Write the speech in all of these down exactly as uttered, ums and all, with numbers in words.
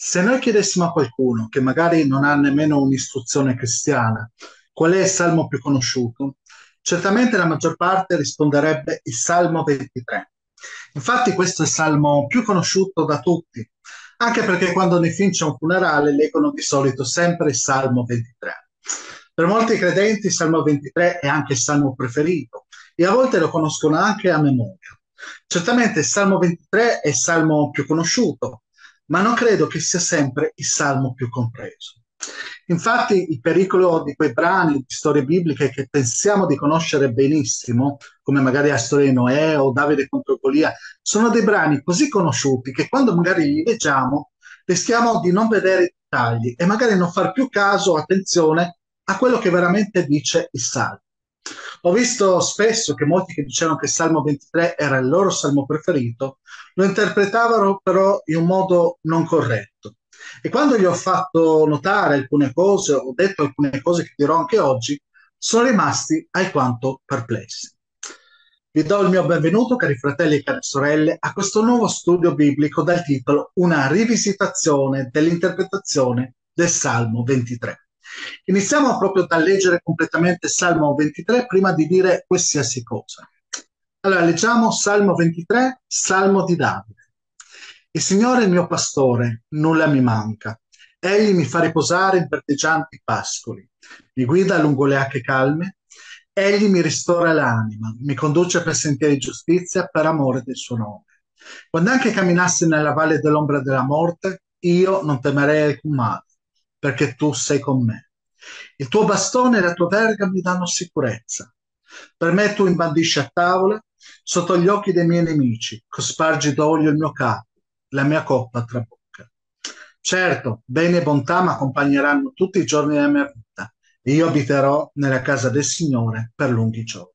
Se noi chiedessimo a qualcuno che magari non ha nemmeno un'istruzione cristiana qual è il salmo più conosciuto, certamente la maggior parte risponderebbe il Salmo ventitré. Infatti questo è il salmo più conosciuto da tutti, anche perché quando nei film c'è un funerale leggono di solito sempre il Salmo ventitré. Per molti credenti il Salmo ventitré è anche il salmo preferito e a volte lo conoscono anche a memoria. Certamente il Salmo ventitré è il salmo più conosciuto, ma non credo che sia sempre il salmo più compreso. Infatti il pericolo di quei brani di storie bibliche che pensiamo di conoscere benissimo, come magari la storia di Noè o Davide contro Golia, sono dei brani così conosciuti che quando magari li leggiamo rischiamo di non vedere i dettagli e magari non far più caso, attenzione, a quello che veramente dice il salmo. Ho visto spesso che molti che dicevano che il Salmo ventitré era il loro salmo preferito lo interpretavano però in un modo non corretto. E quando gli ho fatto notare alcune cose, ho detto alcune cose che dirò anche oggi, sono rimasti alquanto perplessi. Vi do il mio benvenuto, cari fratelli e care sorelle, a questo nuovo studio biblico dal titolo Una rivisitazione dell'interpretazione del Salmo ventitré. Iniziamo proprio da leggere completamente Salmo ventitré prima di dire qualsiasi cosa. Allora, leggiamo Salmo ventitré, Salmo di Davide. Il Signore è il mio pastore, nulla mi manca. Egli mi fa riposare in verdeggianti pascoli, mi guida lungo le acque calme, egli mi ristora l'anima, mi conduce per sentieri di giustizia per amore del suo nome. Quando anche camminassi nella valle dell'ombra della morte, io non temerei alcun male, perché tu sei con me. Il tuo bastone e la tua verga mi danno sicurezza. Per me tu imbandisci a tavola sotto gli occhi dei miei nemici, cospargi d'olio il mio capo, la mia coppa trabocca. Certo, bene e bontà mi accompagneranno tutti i giorni della mia vita e io abiterò nella casa del Signore per lunghi giorni.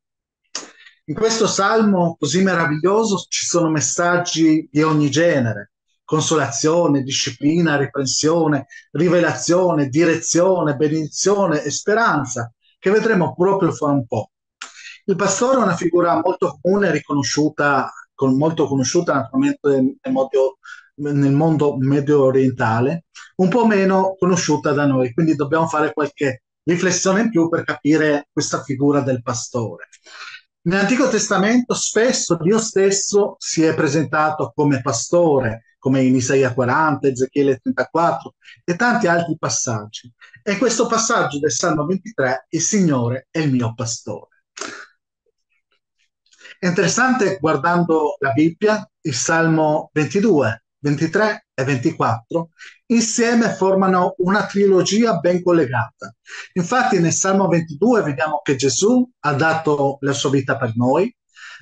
In questo salmo così meraviglioso ci sono messaggi di ogni genere: consolazione, disciplina, riprensione, rivelazione, direzione, benedizione e speranza, che vedremo proprio fra un po'. Il pastore è una figura molto comune e riconosciuta Con molto conosciuta naturalmente nel mondo, nel mondo medio orientale, un po' meno conosciuta da noi, quindi dobbiamo fare qualche riflessione in più per capire questa figura del pastore. Nell'Antico Testamento spesso Dio stesso si è presentato come pastore, come in Isaia quaranta, Ezechiele trentaquattro e tanti altri passaggi. E questo passaggio del Salmo ventitré, il Signore è il mio pastore. È interessante, guardando la Bibbia, il Salmo ventidue, ventitré e ventiquattro insieme formano una trilogia ben collegata. Infatti nel Salmo ventidue vediamo che Gesù ha dato la sua vita per noi,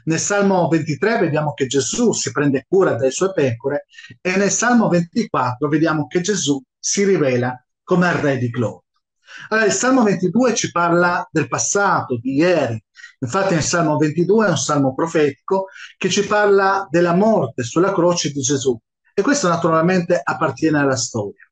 nel Salmo ventitré vediamo che Gesù si prende cura delle sue pecore e nel Salmo ventiquattro vediamo che Gesù si rivela come il Re di Gloria. Allora, il Salmo ventidue ci parla del passato, di ieri. Infatti il Salmo ventidue è un salmo profetico che ci parla della morte sulla croce di Gesù e questo naturalmente appartiene alla storia.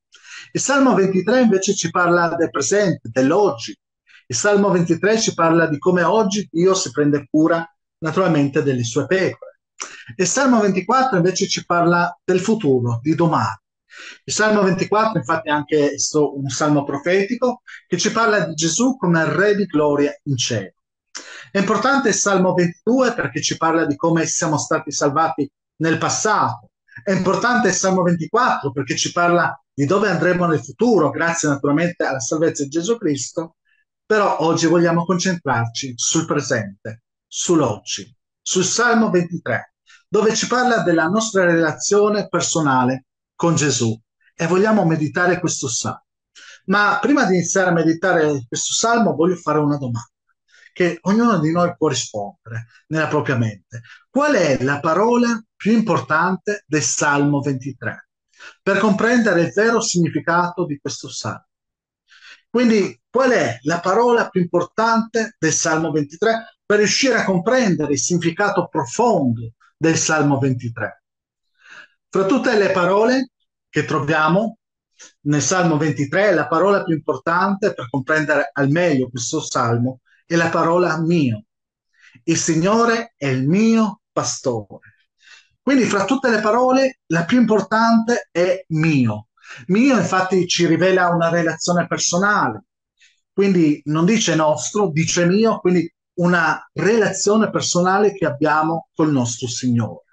Il Salmo ventitré invece ci parla del presente, dell'oggi. Il Salmo ventitré ci parla di come oggi Dio si prende cura naturalmente delle sue pecore. Il Salmo ventiquattro invece ci parla del futuro, di domani. Il Salmo ventiquattro infatti è anche un salmo profetico che ci parla di Gesù come il Re di Gloria in cielo. È importante il Salmo ventidue perché ci parla di come siamo stati salvati nel passato. È importante il Salmo ventiquattro perché ci parla di dove andremo nel futuro, grazie naturalmente alla salvezza di Gesù Cristo. Però oggi vogliamo concentrarci sul presente, sull'oggi, sul Salmo ventitré, dove ci parla della nostra relazione personale con Gesù e vogliamo meditare questo salmo. Ma prima di iniziare a meditare questo salmo voglio fare una domanda che ognuno di noi può rispondere nella propria mente. Qual è la parola più importante del Salmo ventitré? Per comprendere il vero significato di questo salmo. Quindi qual è la parola più importante del Salmo ventitré per riuscire a comprendere il significato profondo del Salmo ventitré? Fra tutte le parole che troviamo nel Salmo ventitré, la parola più importante per comprendere al meglio questo salmo è la parola mio. Il Signore è il mio pastore. Quindi fra tutte le parole la più importante è mio. Mio, infatti, ci rivela una relazione personale, quindi non dice nostro, dice mio, quindi una relazione personale che abbiamo col nostro Signore.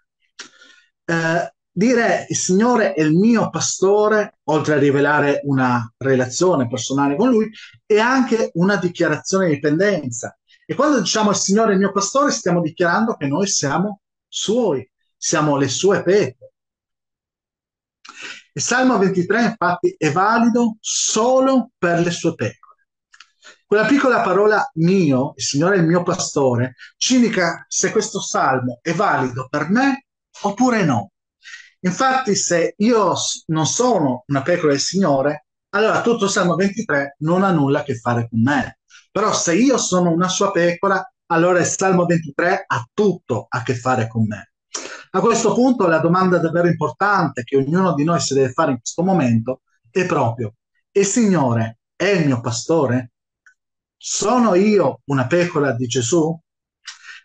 Eh, dire il Signore è il mio pastore, oltre a rivelare una relazione personale con Lui, è anche una dichiarazione di dipendenza. E quando diciamo il Signore è il mio pastore, stiamo dichiarando che noi siamo Suoi, siamo le sue pecore. Il Salmo ventitré, infatti, è valido solo per le sue pecore. Quella piccola parola mio, il Signore è il mio pastore, ci indica se questo salmo è valido per me oppure no. Infatti, se io non sono una pecora del Signore, allora tutto il Salmo ventitré non ha nulla a che fare con me. Però se io sono una sua pecora, allora il Salmo ventitré ha tutto a che fare con me. A questo punto la domanda davvero importante che ognuno di noi si deve fare in questo momento è proprio: il Signore è il mio pastore? Sono io una pecora di Gesù?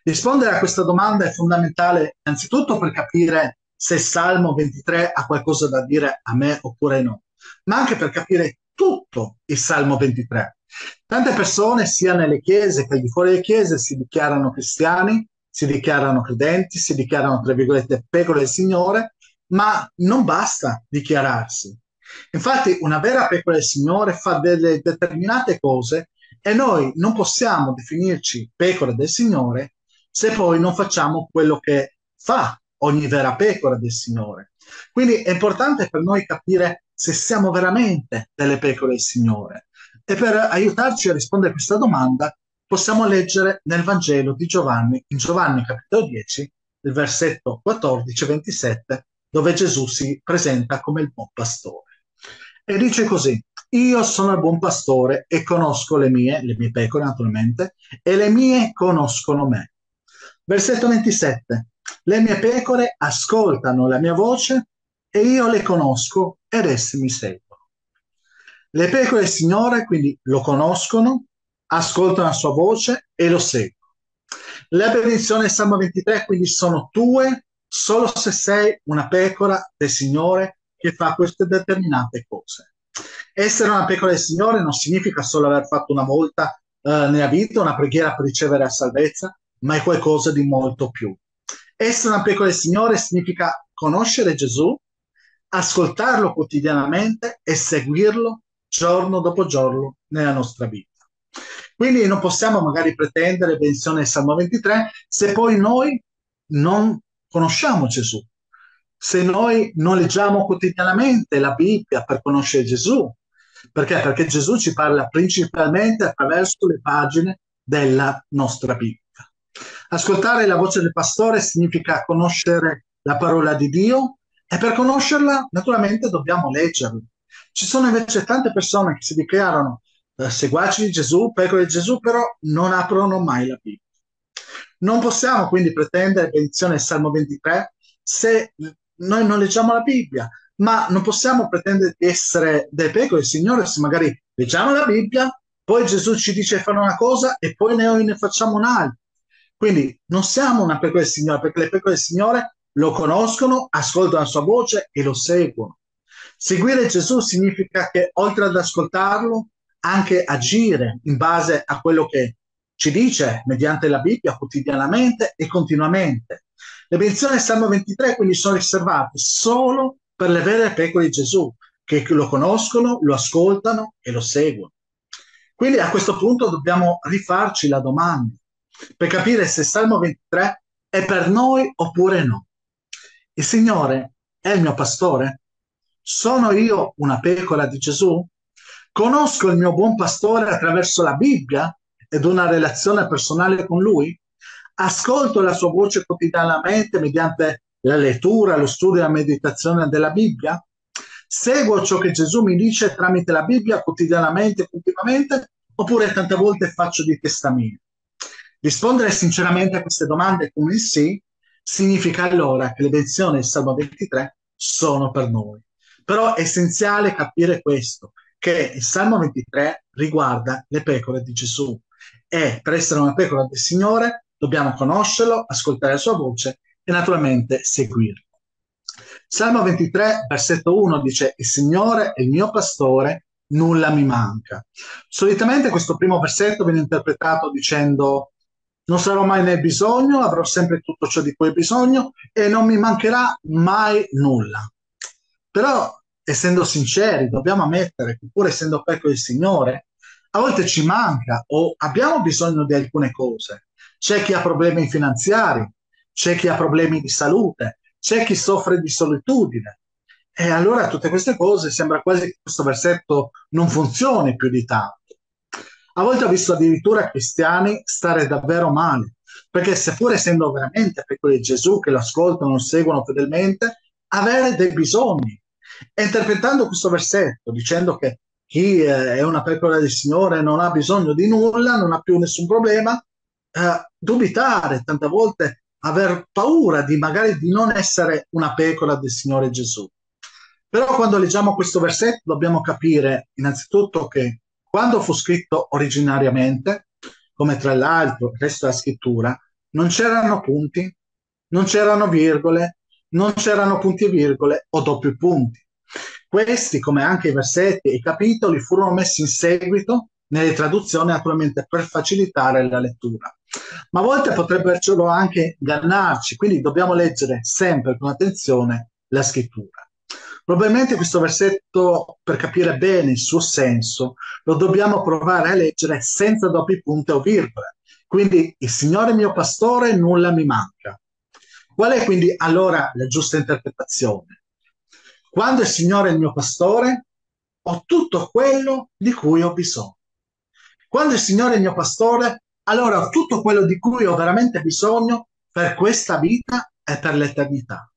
Rispondere a questa domanda è fondamentale innanzitutto per capire se il Salmo ventitré ha qualcosa da dire a me oppure no, ma anche per capire tutto il Salmo ventitré. Tante persone, sia nelle chiese che fuori le chiese, si dichiarano cristiani, si dichiarano credenti, si dichiarano, tra virgolette, pecore del Signore, ma non basta dichiararsi. Infatti, una vera pecora del Signore fa delle determinate cose e noi non possiamo definirci pecore del Signore se poi non facciamo quello che fa ogni vera pecora del Signore. Quindi è importante per noi capire se siamo veramente delle pecore del Signore. E per aiutarci a rispondere a questa domanda possiamo leggere nel Vangelo di Giovanni, in Giovanni capitolo dieci, il versetto quattordici ventisette, dove Gesù si presenta come il buon pastore. E dice così: io sono il buon pastore e conosco le mie, le mie pecore naturalmente, e le mie conoscono me. Versetto ventisette, le mie pecore ascoltano la mia voce e io le conosco ed esse mi seguono. Le pecore del Signore quindi lo conoscono, ascoltano la sua voce e lo seguono. Le benedizioni del Salmo ventitré quindi sono tue solo se sei una pecora del Signore che fa queste determinate cose. Essere una pecora del Signore non significa solo aver fatto una volta eh, nella vita una preghiera per ricevere la salvezza, ma è qualcosa di molto più. Essere una pecora del Signore significa conoscere Gesù, ascoltarlo quotidianamente e seguirlo giorno dopo giorno nella nostra vita. Quindi non possiamo magari pretendere benedizione del Salmo ventitré se poi noi non conosciamo Gesù, se noi non leggiamo quotidianamente la Bibbia per conoscere Gesù. Perché? Perché Gesù ci parla principalmente attraverso le pagine della nostra Bibbia. Ascoltare la voce del pastore significa conoscere la parola di Dio, e per conoscerla naturalmente dobbiamo leggerla. Ci sono invece tante persone che si dichiarano seguaci di Gesù, pecore di Gesù, però non aprono mai la Bibbia. Non possiamo quindi pretendere benedizione del Salmo ventitré se noi non leggiamo la Bibbia, ma non possiamo pretendere di essere dei pecore del Signore se magari leggiamo la Bibbia, poi Gesù ci dice di fare una cosa e poi noi ne facciamo un'altra. Quindi non siamo una pecora del Signore, perché le pecore del Signore lo conoscono, ascoltano la sua voce e lo seguono. Seguire Gesù significa che, oltre ad ascoltarlo, anche agire in base a quello che ci dice mediante la Bibbia quotidianamente e continuamente. Le benedizioni del Salmo ventitré quindi sono riservate solo per le vere pecore di Gesù, che lo conoscono, lo ascoltano e lo seguono. Quindi a questo punto dobbiamo rifarci la domanda per capire se il Salmo ventitré è per noi oppure no. Il Signore è il mio pastore? Sono io una pecora di Gesù? Conosco il mio buon pastore attraverso la Bibbia ed una relazione personale con Lui? Ascolto la sua voce quotidianamente mediante la lettura, lo studio e la meditazione della Bibbia? Seguo ciò che Gesù mi dice tramite la Bibbia quotidianamente e continuamente, oppure tante volte faccio di testa mia? Rispondere sinceramente a queste domande con il sì significa allora che le benedizioni del Salmo ventitré sono per noi. Però è essenziale capire questo, che il Salmo ventitré riguarda le pecore di Gesù e per essere una pecora del Signore dobbiamo conoscerlo, ascoltare la sua voce e naturalmente seguirlo. Salmo ventitré, versetto uno, dice: «Il Signore è il mio pastore, nulla mi manca». Solitamente questo primo versetto viene interpretato dicendo: non sarò mai nel bisogno, avrò sempre tutto ciò di cui ho bisogno e non mi mancherà mai nulla. Però, essendo sinceri, dobbiamo ammettere che, pur essendo pecco del Signore, a volte ci manca o abbiamo bisogno di alcune cose. C'è chi ha problemi finanziari, c'è chi ha problemi di salute, c'è chi soffre di solitudine. E allora tutte queste cose sembra quasi che questo versetto non funzioni più di tanto. A volte ho visto addirittura cristiani stare davvero male, perché seppur essendo veramente piccoli di Gesù, che lo ascoltano, lo seguono fedelmente, avere dei bisogni. E interpretando questo versetto dicendo che chi è una pecora del Signore non ha bisogno di nulla, non ha più nessun problema, eh, dubitare, tante volte aver paura di magari di non essere una pecora del Signore Gesù. Però quando leggiamo questo versetto dobbiamo capire innanzitutto che quando fu scritto originariamente, come tra l'altro il resto della scrittura, non c'erano punti, non c'erano virgole, non c'erano punti e virgole o doppi punti. Questi, come anche i versetti e i capitoli, furono messi in seguito nelle traduzioni, naturalmente per facilitare la lettura. Ma a volte potrebbero anche ingannarci, quindi dobbiamo leggere sempre con attenzione la scrittura. Probabilmente questo versetto, per capire bene il suo senso, lo dobbiamo provare a leggere senza doppi punti o virgole. Quindi, il Signore è mio pastore, nulla mi manca. Qual è quindi allora la giusta interpretazione? Quando il Signore è il mio pastore, ho tutto quello di cui ho bisogno. Quando il Signore è il mio pastore, allora ho tutto quello di cui ho veramente bisogno per questa vita e per l'eternità.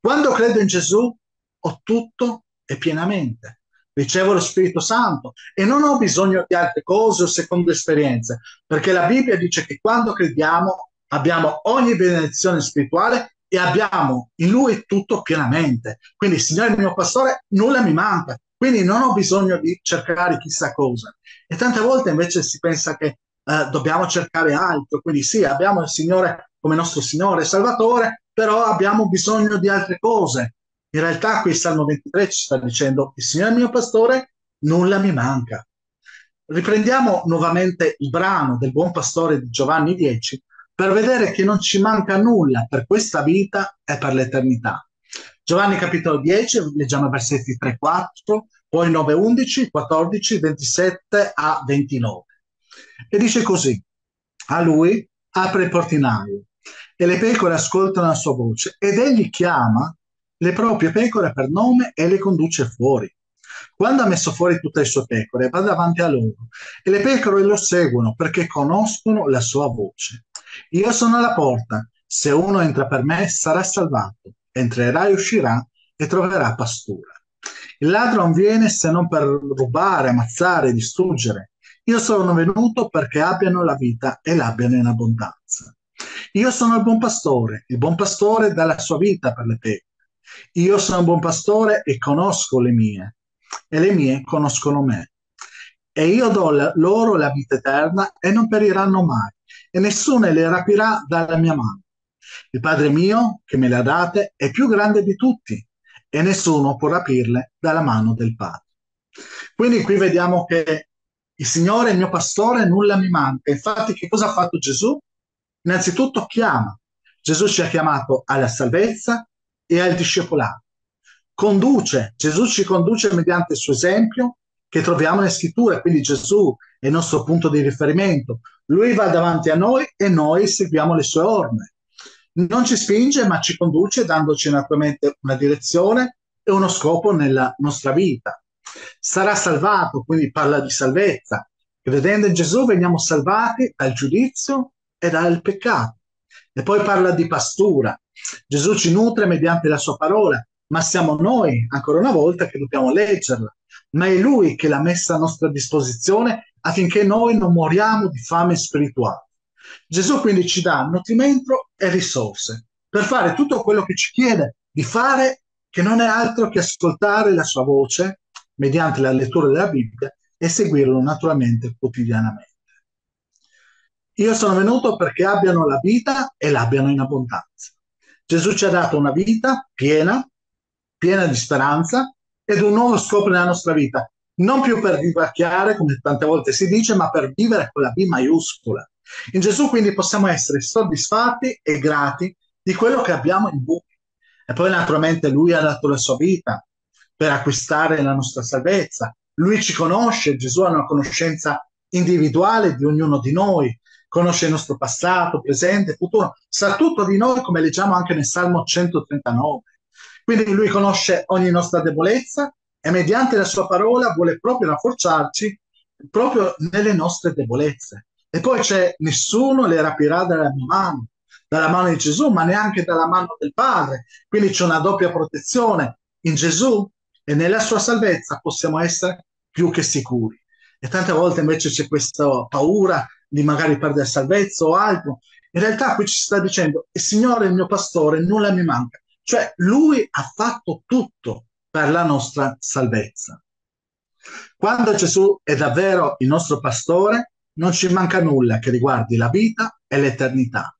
Quando credo in Gesù, ho tutto e pienamente. Ricevo lo Spirito Santo e non ho bisogno di altre cose o secondo esperienze, perché la Bibbia dice che quando crediamo abbiamo ogni benedizione spirituale e abbiamo in Lui tutto pienamente. Quindi il Signore è il mio pastore, nulla mi manca, quindi non ho bisogno di cercare chissà cosa. E tante volte invece si pensa che eh, dobbiamo cercare altro, quindi sì, abbiamo il Signore come nostro Signore e Salvatore, però abbiamo bisogno di altre cose. In realtà qui il Salmo ventitré ci sta dicendo: il Signore è il mio pastore, nulla mi manca. Riprendiamo nuovamente il brano del Buon Pastore di Giovanni dieci, per vedere che non ci manca nulla per questa vita e per l'eternità. Giovanni capitolo dieci, leggiamo versetti tre quattro, poi nove undici, quattordici, ventisette a ventinove. E dice così: a lui apre il portinaio e le pecore ascoltano la sua voce, ed egli chiama le proprie pecore per nome e le conduce fuori. Quando ha messo fuori tutte le sue pecore, va davanti a loro, e le pecore lo seguono perché conoscono la sua voce. Io sono alla porta, se uno entra per me sarà salvato, entrerà e uscirà e troverà pastura. Il ladro non viene se non per rubare, ammazzare, distruggere. Io sono venuto perché abbiano la vita e l'abbiano in abbondanza. Io sono il buon pastore, il buon pastore dà la sua vita per le pecore. Io sono un buon pastore e conosco le mie, e le mie conoscono me. E io do loro la vita eterna e non periranno mai, e nessuno le rapirà dalla mia mano. Il Padre mio, che me le ha date, è più grande di tutti, e nessuno può rapirle dalla mano del Padre. Quindi qui vediamo che il Signore è il mio pastore, nulla mi manca. Infatti, che cosa ha fatto Gesù? Innanzitutto chiama. Gesù ci ha chiamato alla salvezza e al discepolato. Conduce. Gesù ci conduce mediante il suo esempio che troviamo nelle scritture, quindi Gesù è il nostro punto di riferimento. Lui va davanti a noi e noi seguiamo le sue orme. Non ci spinge, ma ci conduce, dandoci naturalmente una direzione e uno scopo nella nostra vita. Sarà salvato, quindi parla di salvezza. Credendo in Gesù veniamo salvati dal giudizio e dal peccato. E poi parla di pastura. Gesù ci nutre mediante la sua parola, ma siamo noi, ancora una volta, che dobbiamo leggerla. Ma è Lui che l'ha messa a nostra disposizione affinché noi non moriamo di fame spirituale. Gesù quindi ci dà nutrimento e risorse per fare tutto quello che ci chiede di fare, che non è altro che ascoltare la sua voce mediante la lettura della Bibbia e seguirlo naturalmente quotidianamente. Io sono venuto perché abbiano la vita e l'abbiano in abbondanza. Gesù ci ha dato una vita piena, piena di speranza ed un nuovo scopo nella nostra vita, non più per vivacchiare, come tante volte si dice, ma per vivere con la B maiuscola. In Gesù quindi possiamo essere soddisfatti e grati di quello che abbiamo in Lui. E poi naturalmente Lui ha dato la sua vita per acquistare la nostra salvezza. Lui ci conosce, Gesù ha una conoscenza individuale di ognuno di noi, conosce il nostro passato, presente, futuro, sa tutto di noi, come leggiamo anche nel Salmo centotrentanove. Quindi Lui conosce ogni nostra debolezza e mediante la sua parola vuole proprio rafforzarci proprio nelle nostre debolezze. E poi c'è: nessuno le rapirà dalla mia mano, dalla mano di Gesù, ma neanche dalla mano del Padre. Quindi c'è una doppia protezione in Gesù, e nella sua salvezza possiamo essere più che sicuri. E tante volte invece c'è questa paura di magari perdere salvezza o altro. In realtà qui ci sta dicendo: il Signore è il mio pastore, nulla mi manca. Cioè Lui ha fatto tutto per la nostra salvezza. Quando Gesù è davvero il nostro pastore, non ci manca nulla che riguardi la vita e l'eternità.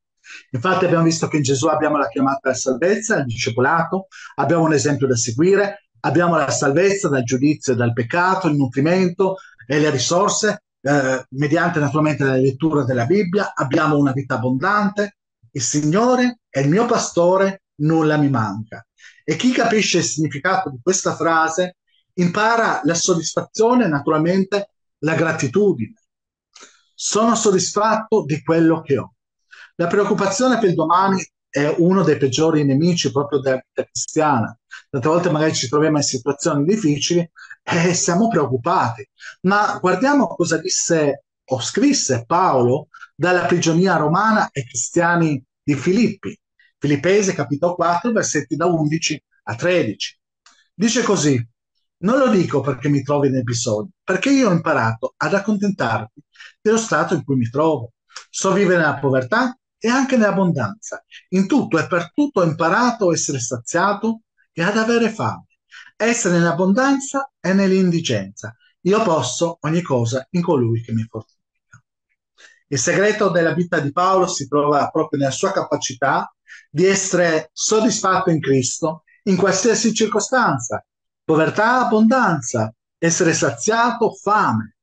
Infatti abbiamo visto che in Gesù abbiamo la chiamata alla salvezza, al discepolato, abbiamo un esempio da seguire, abbiamo la salvezza dal giudizio e dal peccato, il nutrimento e le risorse, eh, mediante naturalmente la lettura della Bibbia, abbiamo una vita abbondante. Il Signore è il mio pastore, nulla mi manca. E chi capisce il significato di questa frase impara la soddisfazione e naturalmente la gratitudine. Sono soddisfatto di quello che ho. La preoccupazione per il domani è uno dei peggiori nemici proprio della vita cristiana. Tante volte magari ci troviamo in situazioni difficili e siamo preoccupati. Ma guardiamo cosa disse o scrisse Paolo dalla prigionia romana ai cristiani di Filippi. Filippesi capitolo quattro, versetti da undici a tredici. Dice così: non lo dico perché mi trovi nel bisogno, perché io ho imparato ad accontentarmi dello stato in cui mi trovo. So vivere nella povertà e anche nell'abbondanza. In tutto e per tutto ho imparato a essere saziato e ad avere fame, essere nell'abbondanza e nell'indigenza. Io posso ogni cosa in colui che mi fortifica. Il segreto della vita di Paolo si trova proprio nella sua capacità di essere soddisfatto in Cristo in qualsiasi circostanza. Povertà, abbondanza, essere saziato, fame.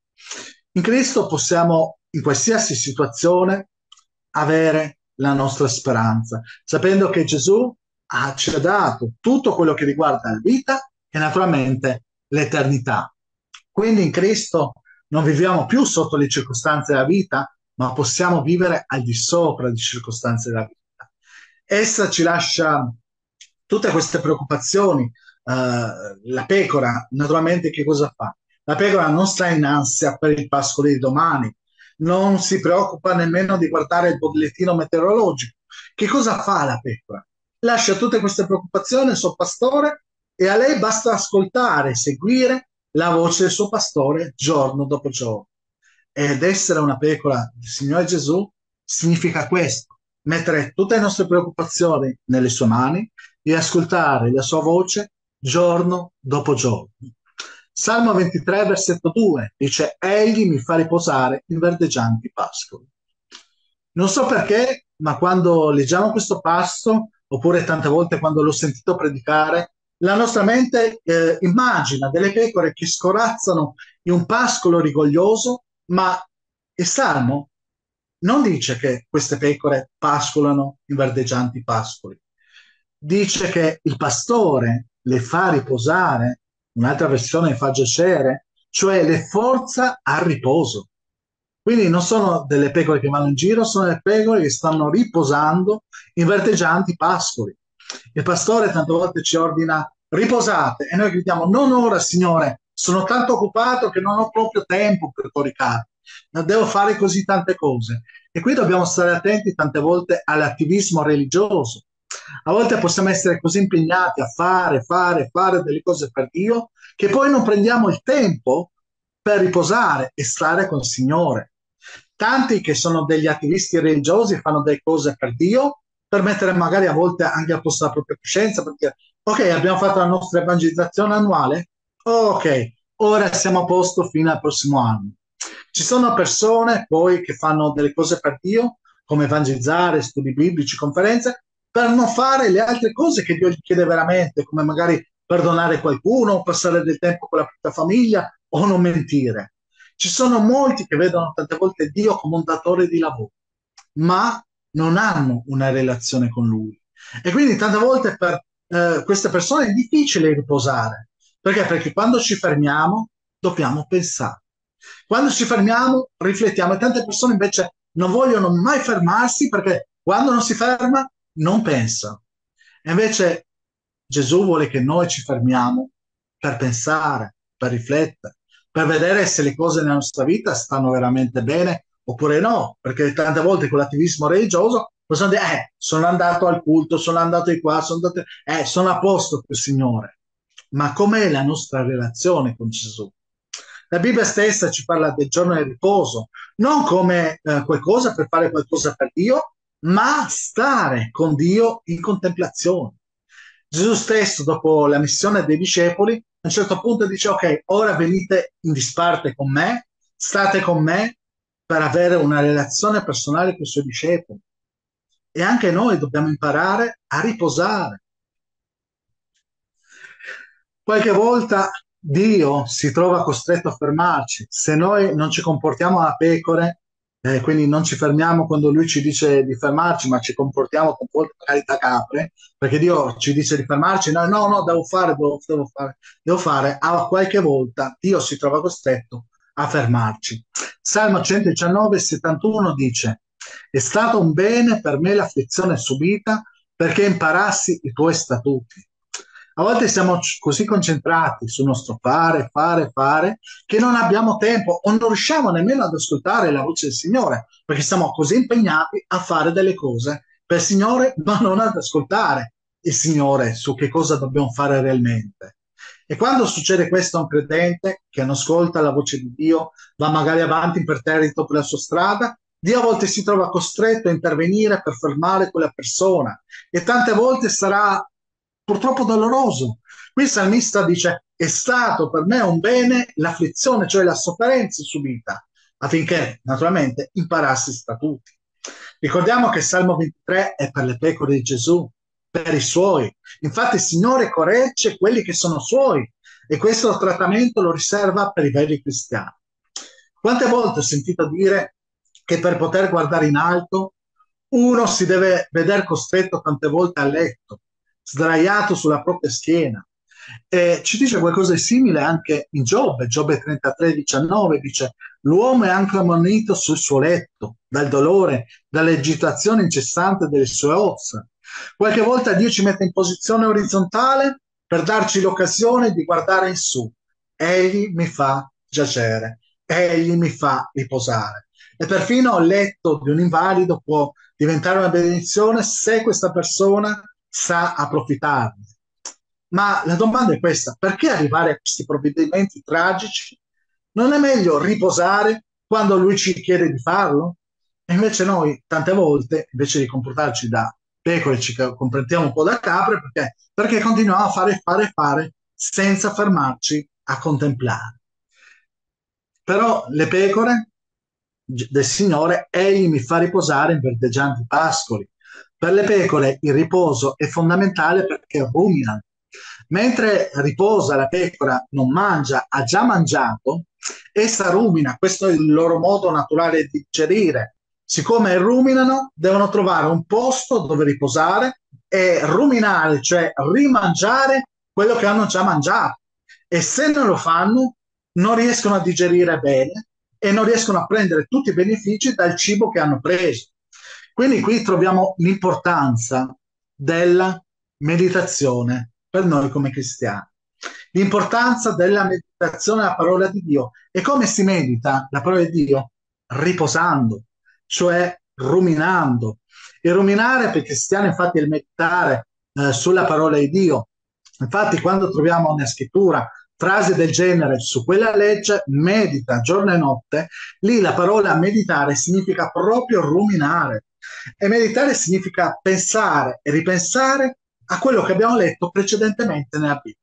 In Cristo possiamo, in qualsiasi situazione, avere la nostra speranza, sapendo che Gesù ha, ci ha dato tutto quello che riguarda la vita e naturalmente l'eternità. Quindi in Cristo non viviamo più sotto le circostanze della vita, ma possiamo vivere al di sopra di circostanze della vita. Essa ci lascia tutte queste preoccupazioni. Uh, la pecora, naturalmente, che cosa fa? La pecora non sta in ansia per il pascolo di domani, non si preoccupa nemmeno di guardare il bollettino meteorologico. Che cosa fa la pecora? Lascia tutte queste preoccupazioni al suo pastore e a lei basta ascoltare, seguire la voce del suo pastore giorno dopo giorno. Ed essere una pecora del Signore Gesù significa questo: mettere tutte le nostre preoccupazioni nelle sue mani e ascoltare la sua voce giorno dopo giorno. Salmo ventitré, versetto due, dice: egli mi fa riposare in verdeggianti pascoli. Non so perché, ma quando leggiamo questo passo, oppure tante volte quando l'ho sentito predicare, la nostra mente eh, immagina delle pecore che scorazzano in un pascolo rigoglioso, ma il Salmo non dice che queste pecore pascolano in verdeggianti pascoli. Dice che il pastore le fa riposare, un'altra versione fa giacere, cioè le forza al riposo. Quindi non sono delle pecore che vanno in giro, sono delle pecore che stanno riposando in verdeggianti pascoli. Il pastore tante volte ci ordina: riposate, e noi gridiamo: non ora, Signore, sono tanto occupato che non ho proprio tempo per coricarmi, devo fare così tante cose. E qui dobbiamo stare attenti tante volte all'attivismo religioso. A volte possiamo essere così impegnati a fare, fare, fare delle cose per Dio che poi non prendiamo il tempo per riposare e stare con il Signore. Tanti che sono degli attivisti religiosi fanno delle cose per Dio per mettere magari a volte anche a posto la propria coscienza, perché ok, abbiamo fatto la nostra evangelizzazione annuale, ok, ora siamo a posto fino al prossimo anno. Ci sono persone poi che fanno delle cose per Dio, come evangelizzare, studi biblici, conferenze, per non fare le altre cose che Dio gli chiede veramente, come magari perdonare qualcuno, passare del tempo con la propria famiglia o non mentire. Ci sono molti che vedono tante volte Dio come un datore di lavoro, ma non hanno una relazione con Lui. E quindi tante volte per eh, queste persone è difficile riposare. Perché? Perché quando ci fermiamo dobbiamo pensare. Quando ci fermiamo riflettiamo, e tante persone invece non vogliono mai fermarsi perché quando non si ferma non pensa. E invece Gesù vuole che noi ci fermiamo per pensare, per riflettere, per vedere se le cose nella nostra vita stanno veramente bene oppure no, perché tante volte con l'attivismo religioso possiamo dire eh, sono andato al culto, sono andato di qua, sono andato eh, sono a posto col Signore. Ma com'è la nostra relazione con Gesù? La Bibbia stessa ci parla del giorno del riposo, non come eh, qualcosa per fare qualcosa per Dio, ma stare con Dio in contemplazione. Gesù stesso, dopo la missione dei discepoli, a un certo punto dice, ok, ora venite in disparte con me, state con me per avere una relazione personale con i suoi discepoli. E anche noi dobbiamo imparare a riposare. Qualche volta Dio si trova costretto a fermarci. Se noi non ci comportiamo alla pecore, eh, quindi non ci fermiamo quando Lui ci dice di fermarci, ma ci comportiamo con volte magari da capre, perché Dio ci dice di fermarci, no, no, no, devo fare, devo, devo fare, devo fare. Ah, qualche volta Dio si trova costretto a fermarci. Salmo centodiciannove, settantuno dice, è stato un bene per me l'afflizione subita perché imparassi i tuoi statuti. A volte siamo così concentrati sul nostro fare, fare, fare, che non abbiamo tempo o non riusciamo nemmeno ad ascoltare la voce del Signore, perché siamo così impegnati a fare delle cose per il Signore, ma non ad ascoltare il Signore su che cosa dobbiamo fare realmente. E quando succede questo a un credente che non ascolta la voce di Dio, va magari avanti imperterrito per la sua strada, Dio a volte si trova costretto a intervenire per fermare quella persona, e tante volte sarà purtroppo doloroso. Qui il salmista dice, è stato per me un bene l'afflizione, cioè la sofferenza subita, affinché naturalmente imparassi i statuti. Ricordiamo che il Salmo ventitré è per le pecore di Gesù, per i suoi. Infatti il Signore corregge quelli che sono suoi, e questo trattamento lo riserva per i veri cristiani. Quante volte ho sentito dire che per poter guardare in alto uno si deve vedere costretto tante volte a letto, sdraiato sulla propria schiena. Eh, ci dice qualcosa di simile anche in Giobbe, Giobbe trentatré, diciannove, dice «L'uomo è anche ammonito sul suo letto, dal dolore, dall'agitazione incessante delle sue ossa». Qualche volta Dio ci mette in posizione orizzontale per darci l'occasione di guardare in su. Egli mi fa giacere, Egli mi fa riposare. E perfino il letto di un invalido può diventare una benedizione se questa persona sa approfittarne. Ma la domanda è questa: perché arrivare a questi provvedimenti tragici? Non è meglio riposare quando Lui ci chiede di farlo? E invece noi tante volte, invece di comportarci da pecore, ci comportiamo un po' da capre, perché? Perché continuiamo a fare, fare, fare senza fermarci a contemplare. Però le pecore del Signore, Egli mi fa riposare in verdeggianti pascoli. Per le pecore il riposo è fondamentale perché ruminano. Mentre riposa la pecora, non mangia, ha già mangiato, essa rumina. Questo è il loro modo naturale di digerire. Siccome ruminano, devono trovare un posto dove riposare e ruminare, cioè rimangiare quello che hanno già mangiato. E se non lo fanno, non riescono a digerire bene e non riescono a prendere tutti i benefici dal cibo che hanno preso. Quindi qui troviamo l'importanza della meditazione per noi come cristiani. L'importanza della meditazione alla parola di Dio. E come si medita la parola di Dio? Riposando, cioè ruminando. E ruminare per il cristiano infatti è il meditare eh, sulla parola di Dio. Infatti quando troviamo nella scrittura frasi del genere, su quella legge medita giorno e notte, lì la parola meditare significa proprio ruminare. E meditare significa pensare e ripensare a quello che abbiamo letto precedentemente nella Bibbia.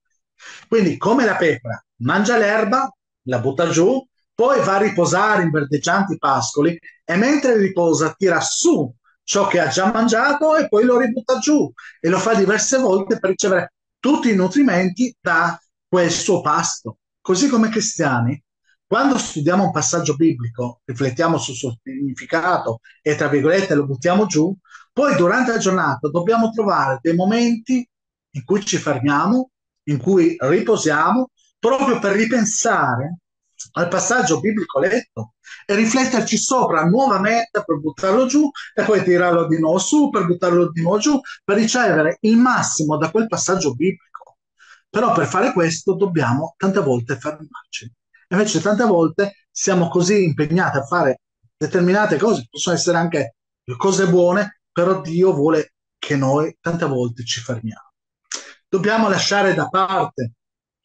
Quindi, come la pecora mangia l'erba, la butta giù, poi va a riposare in verdeggianti pascoli, e mentre riposa tira su ciò che ha già mangiato e poi lo ributta giù, e lo fa diverse volte per ricevere tutti i nutrimenti da questo pasto. Così come cristiani, quando studiamo un passaggio biblico, riflettiamo sul suo significato e tra virgolette lo buttiamo giù, poi durante la giornata dobbiamo trovare dei momenti in cui ci fermiamo, in cui riposiamo, proprio per ripensare al passaggio biblico letto e rifletterci sopra nuovamente per buttarlo giù e poi tirarlo di nuovo su, per buttarlo di nuovo giù, per ricevere il massimo da quel passaggio biblico. Però per fare questo dobbiamo tante volte fermarci. Invece tante volte siamo così impegnati a fare determinate cose, possono essere anche cose buone, però Dio vuole che noi tante volte ci fermiamo. Dobbiamo lasciare da parte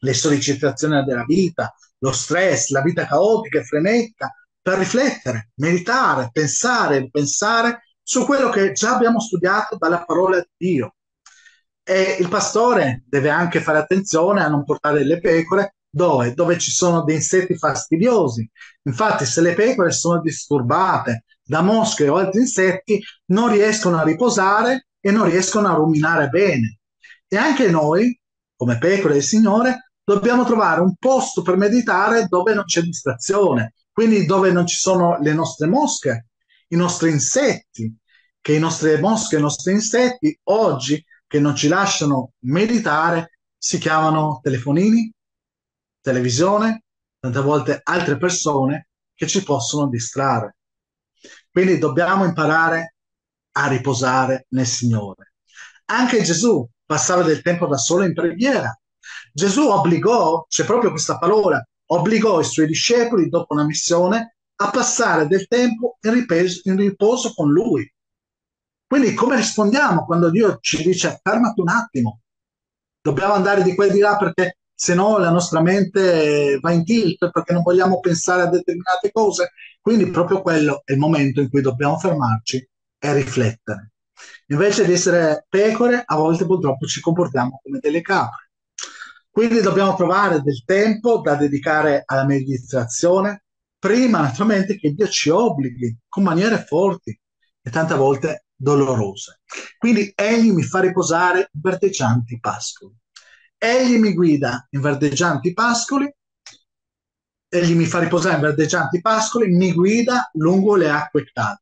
le sollecitazioni della vita, lo stress, la vita caotica e frenetica, per riflettere, meditare, pensare, ripensare su quello che già abbiamo studiato dalla parola di Dio. E il pastore deve anche fare attenzione a non portare le pecore dove? Dove ci sono dei insetti fastidiosi. Infatti, se le pecore sono disturbate da mosche o altri insetti, non riescono a riposare e non riescono a ruminare bene. E anche noi, come pecore del Signore, dobbiamo trovare un posto per meditare dove non c'è distrazione, quindi dove non ci sono le nostre mosche, i nostri insetti, che i nostre mosche, i nostri insetti oggi che non ci lasciano meditare si chiamano telefonini, televisione, tante volte altre persone che ci possono distrarre. Quindi dobbiamo imparare a riposare nel Signore. Anche Gesù passava del tempo da solo in preghiera. Gesù obbligò, c'è proprio questa parola, obbligò i suoi discepoli dopo una missione a passare del tempo in riposo, in riposo con lui. Quindi come rispondiamo quando Dio ci dice fermati un attimo? Dobbiamo andare di qua e di là perché se no la nostra mente va in tilt perché non vogliamo pensare a determinate cose. Quindi proprio quello è il momento in cui dobbiamo fermarci e riflettere. Invece di essere pecore, a volte purtroppo ci comportiamo come delle capre. Quindi dobbiamo trovare del tempo da dedicare alla meditazione, prima naturalmente che Dio ci obblighi con maniere forti e tante volte dolorose. Quindi Egli mi fa riposare in verdeggianti pascoli. Egli mi guida in verdeggianti pascoli, Egli mi fa riposare in verdeggianti pascoli, mi guida lungo le acque calde.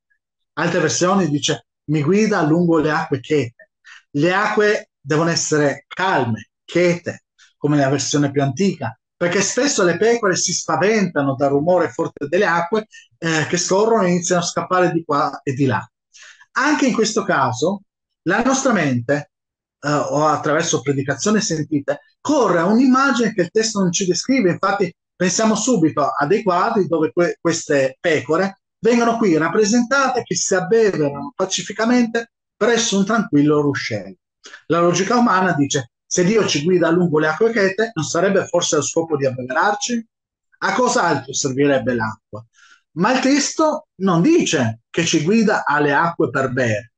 Altre versioni dice mi guida lungo le acque chete. Le acque devono essere calme, chete, come nella versione più antica, perché spesso le pecore si spaventano dal rumore forte delle acque eh, che scorrono e iniziano a scappare di qua e di là. Anche in questo caso, la nostra mente, eh, o attraverso predicazione sentite, corre a un'immagine che il testo non ci descrive. Infatti, pensiamo subito a dei quadri dove que- queste pecore vengono qui rappresentate che si abbeverano pacificamente presso un tranquillo ruscello. La logica umana dice, se Dio ci guida lungo le acque chete, non sarebbe forse lo scopo di abbeverarci? A cos'altro servirebbe l'acqua? Ma il testo non dice che ci guida alle acque per bere,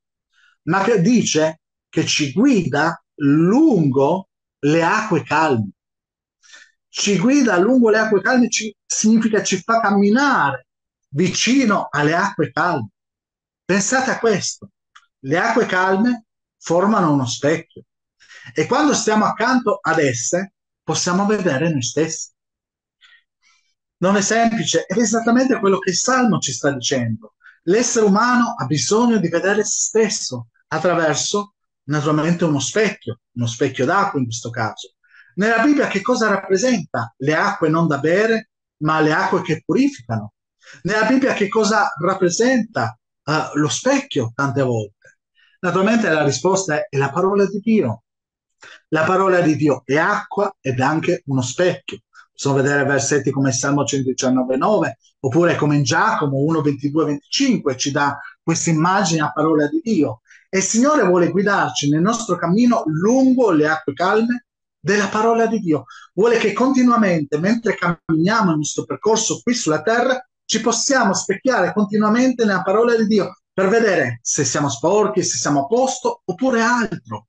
ma che dice che ci guida lungo le acque calme. Ci guida lungo le acque calme ci, significa ci fa camminare vicino alle acque calme. Pensate a questo. Le acque calme formano uno specchio e quando stiamo accanto ad esse possiamo vedere noi stessi. Non è semplice, ed è esattamente quello che il Salmo ci sta dicendo. L'essere umano ha bisogno di vedere se stesso attraverso naturalmente uno specchio, uno specchio d'acqua in questo caso. Nella Bibbia che cosa rappresenta? Le acque non da bere, ma le acque che purificano. Nella Bibbia che cosa rappresenta uh, lo specchio tante volte? Naturalmente la risposta è la parola di Dio. La parola di Dio è acqua ed è anche uno specchio. Possiamo vedere versetti come il Salmo centodiciannove nove oppure come in Giacomo uno ventidue venticinque ci dà questa immagine a parola di Dio. E il Signore vuole guidarci nel nostro cammino lungo le acque calme della parola di Dio. Vuole che continuamente, mentre camminiamo il nostro percorso qui sulla terra, ci possiamo specchiare continuamente nella parola di Dio per vedere se siamo sporchi, se siamo a posto oppure altro.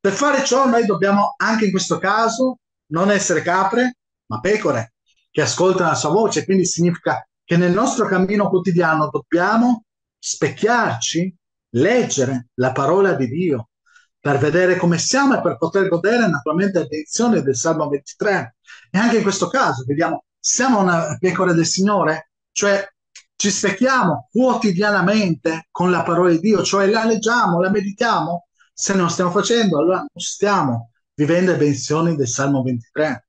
Per fare ciò noi dobbiamo anche in questo caso non essere capre, ma pecore che ascoltano la sua voce. Quindi significa che nel nostro cammino quotidiano dobbiamo specchiarci, leggere la parola di Dio, per vedere come siamo e per poter godere naturalmente la benedizione del Salmo ventitré. E anche in questo caso, vediamo, siamo una pecora del Signore, cioè ci specchiamo quotidianamente con la parola di Dio, cioè la leggiamo, la meditiamo. Se non stiamo facendo, allora non stiamo vivendo le benedizioni del Salmo ventitré.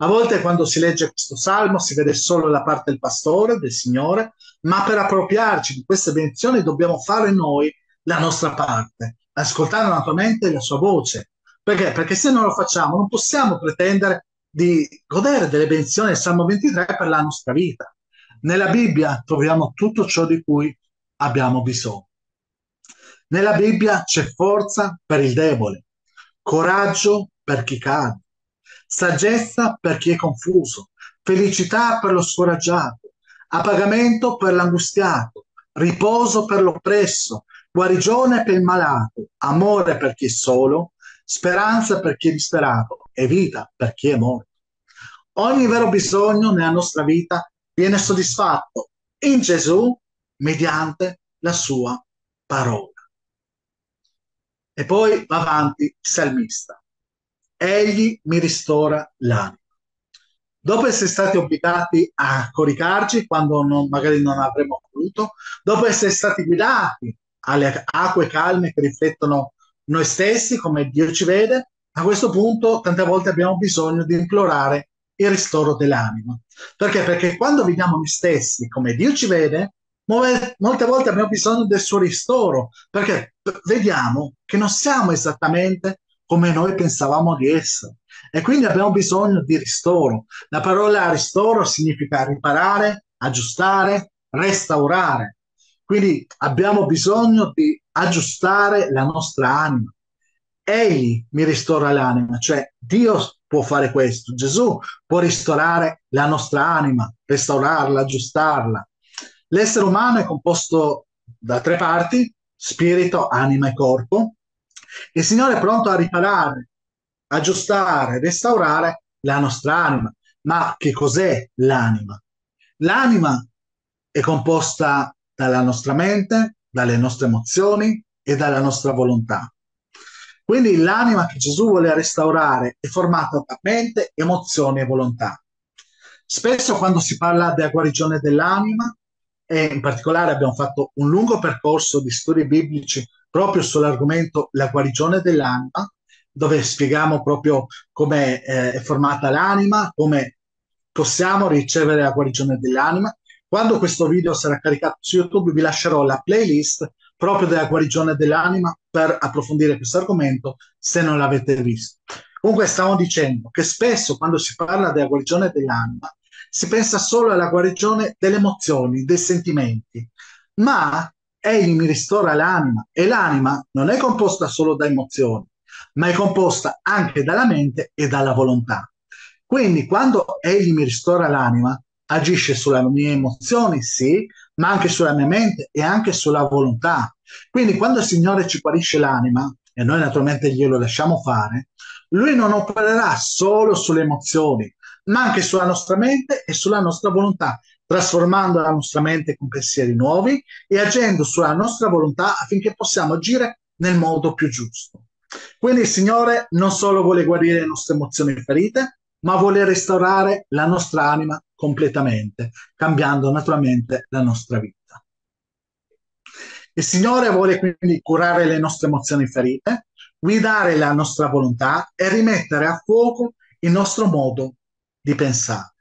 A volte quando si legge questo Salmo si vede solo la parte del pastore, del Signore, ma per appropriarci di queste benedizioni dobbiamo fare noi la nostra parte, ascoltando naturalmente la sua voce. Perché? Perché se non lo facciamo non possiamo pretendere di godere delle benedizioni del Salmo ventitré per la nostra vita. Nella Bibbia troviamo tutto ciò di cui abbiamo bisogno. Nella Bibbia c'è forza per il debole, coraggio per chi cade, saggezza per chi è confuso, felicità per lo scoraggiato, appagamento per l'angustiato, riposo per l'oppresso, guarigione per il malato, amore per chi è solo, speranza per chi è disperato e vita per chi è morto. Ogni vero bisogno nella nostra vita viene soddisfatto in Gesù mediante la sua parola. E poi va avanti il salmista. Egli mi ristora l'anima. Dopo essere stati obbligati a coricarci quando non, magari non avremmo voluto, dopo essere stati guidati alle acque calme che riflettono noi stessi, come Dio ci vede, a questo punto tante volte abbiamo bisogno di implorare il ristoro dell'anima. Perché? Perché quando vediamo noi stessi come Dio ci vede, molte volte abbiamo bisogno del suo ristoro, perché vediamo che non siamo esattamente come noi pensavamo di essere e quindi abbiamo bisogno di ristoro. La parola ristoro significa riparare, aggiustare, restaurare. Quindi abbiamo bisogno di aggiustare la nostra anima. Egli mi ristora l'anima, cioè Dio può fare questo. Gesù può ristorare la nostra anima, restaurarla, aggiustarla. L'essere umano è composto da tre parti, spirito, anima e corpo. Il Signore è pronto a riparare, aggiustare, restaurare la nostra anima. Ma che cos'è l'anima? L'anima è composta dalla nostra mente, dalle nostre emozioni e dalla nostra volontà. Quindi l'anima che Gesù vuole restaurare è formata da mente, emozioni e volontà. Spesso quando si parla della guarigione dell'anima, e in particolare abbiamo fatto un lungo percorso di studi biblici proprio sull'argomento la guarigione dell'anima, dove spieghiamo proprio come eh, è formata l'anima, come possiamo ricevere la guarigione dell'anima. Quando questo video sarà caricato su YouTube vi lascerò la playlist proprio della guarigione dell'anima per approfondire questo argomento se non l'avete visto. Comunque stavo dicendo che spesso quando si parla della guarigione dell'anima si pensa solo alla guarigione delle emozioni, dei sentimenti, ma egli mi ristora l'anima, e l'anima non è composta solo da emozioni, ma è composta anche dalla mente e dalla volontà. Quindi quando egli mi ristora l'anima, agisce sulle mie emozioni, sì, ma anche sulla mia mente e anche sulla volontà. Quindi quando il Signore ci guarisce l'anima, e noi naturalmente glielo lasciamo fare, Lui non opererà solo sulle emozioni, ma anche sulla nostra mente e sulla nostra volontà, trasformando la nostra mente con pensieri nuovi e agendo sulla nostra volontà affinché possiamo agire nel modo più giusto. Quindi il Signore non solo vuole guarire le nostre emozioni ferite, ma vuole restaurare la nostra anima completamente, cambiando naturalmente la nostra vita. Il Signore vuole quindi curare le nostre emozioni ferite, guidare la nostra volontà e rimettere a fuoco il nostro modo di pensare.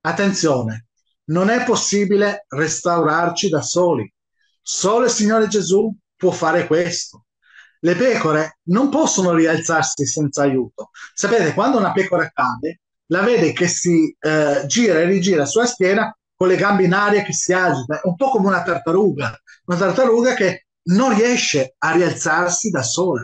Attenzione, non è possibile restaurarci da soli. Solo il Signore Gesù può fare questo. Le pecore non possono rialzarsi senza aiuto. Sapete, quando una pecora cade, la vede che si eh, gira e rigira sulla schiena con le gambe in aria che si agita, un po' come una tartaruga, una tartaruga che non riesce a rialzarsi da sola.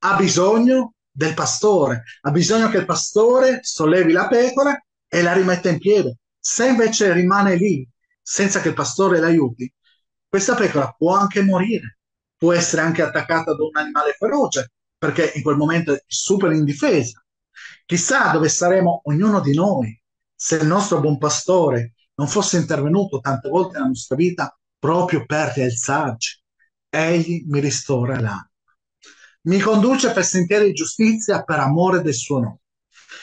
Ha bisogno del pastore, ha bisogno che il pastore sollevi la pecora e la rimetta in piedi. Se invece rimane lì senza che il pastore l'aiuti, questa pecora può anche morire, può essere anche attaccata da un animale feroce, perché in quel momento è super indifesa. Chissà dove saremo ognuno di noi se il nostro buon pastore non fosse intervenuto tante volte nella nostra vita proprio per rialzarci. Egli mi ristora l'anima. mi conduce per sentieri di giustizia per amore del suo nome.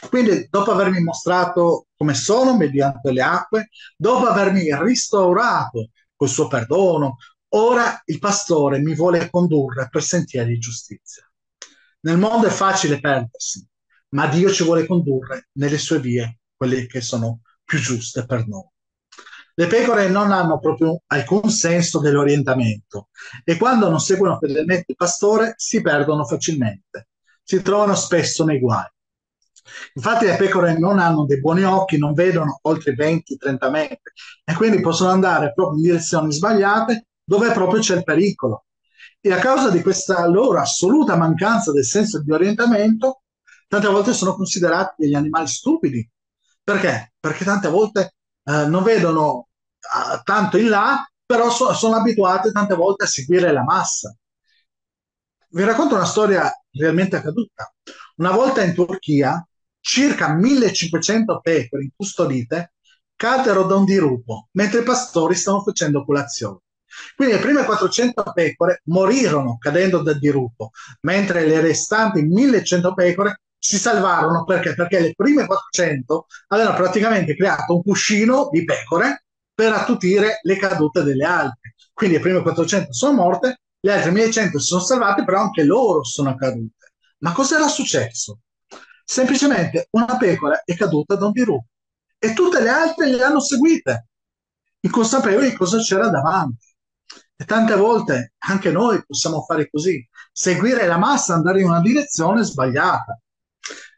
Quindi, dopo avermi mostrato come sono mediante le acque, dopo avermi restaurato col suo perdono, ora il pastore mi vuole condurre per sentieri di giustizia. Nel mondo è facile perdersi, ma Dio ci vuole condurre nelle sue vie, quelle che sono più giuste per noi. Le pecore non hanno proprio alcun senso dell'orientamento e quando non seguono fedelmente il pastore si perdono facilmente, si trovano spesso nei guai. Infatti le pecore non hanno dei buoni occhi, non vedono oltre venti trenta metri e quindi possono andare proprio in direzioni sbagliate dove proprio c'è il pericolo. E a causa di questa loro assoluta mancanza del senso di orientamento, tante volte sono considerati degli animali stupidi. Perché? Perché tante volte eh, non vedono eh, tanto in là, però so, sono abituati tante volte a seguire la massa. Vi racconto una storia realmente accaduta. Una volta in Turchia, circa millecinquecento pecore incustodite caddero da un dirupo, mentre i pastori stavano facendo colazione. Quindi le prime quattrocento pecore morirono cadendo dal dirupo, mentre le restanti millecento pecore si salvarono. Perché? Perché le prime quattrocento avevano praticamente creato un cuscino di pecore per attutire le cadute delle altre. Quindi le prime quattrocento sono morte, le altre millecento si sono salvate, però anche loro sono cadute. Ma cos'era successo? Semplicemente una pecora è caduta da un dirupo e tutte le altre le hanno seguite, inconsapevoli di cosa c'era davanti. E tante volte anche noi possiamo fare così, seguire la massa, andare in una direzione sbagliata.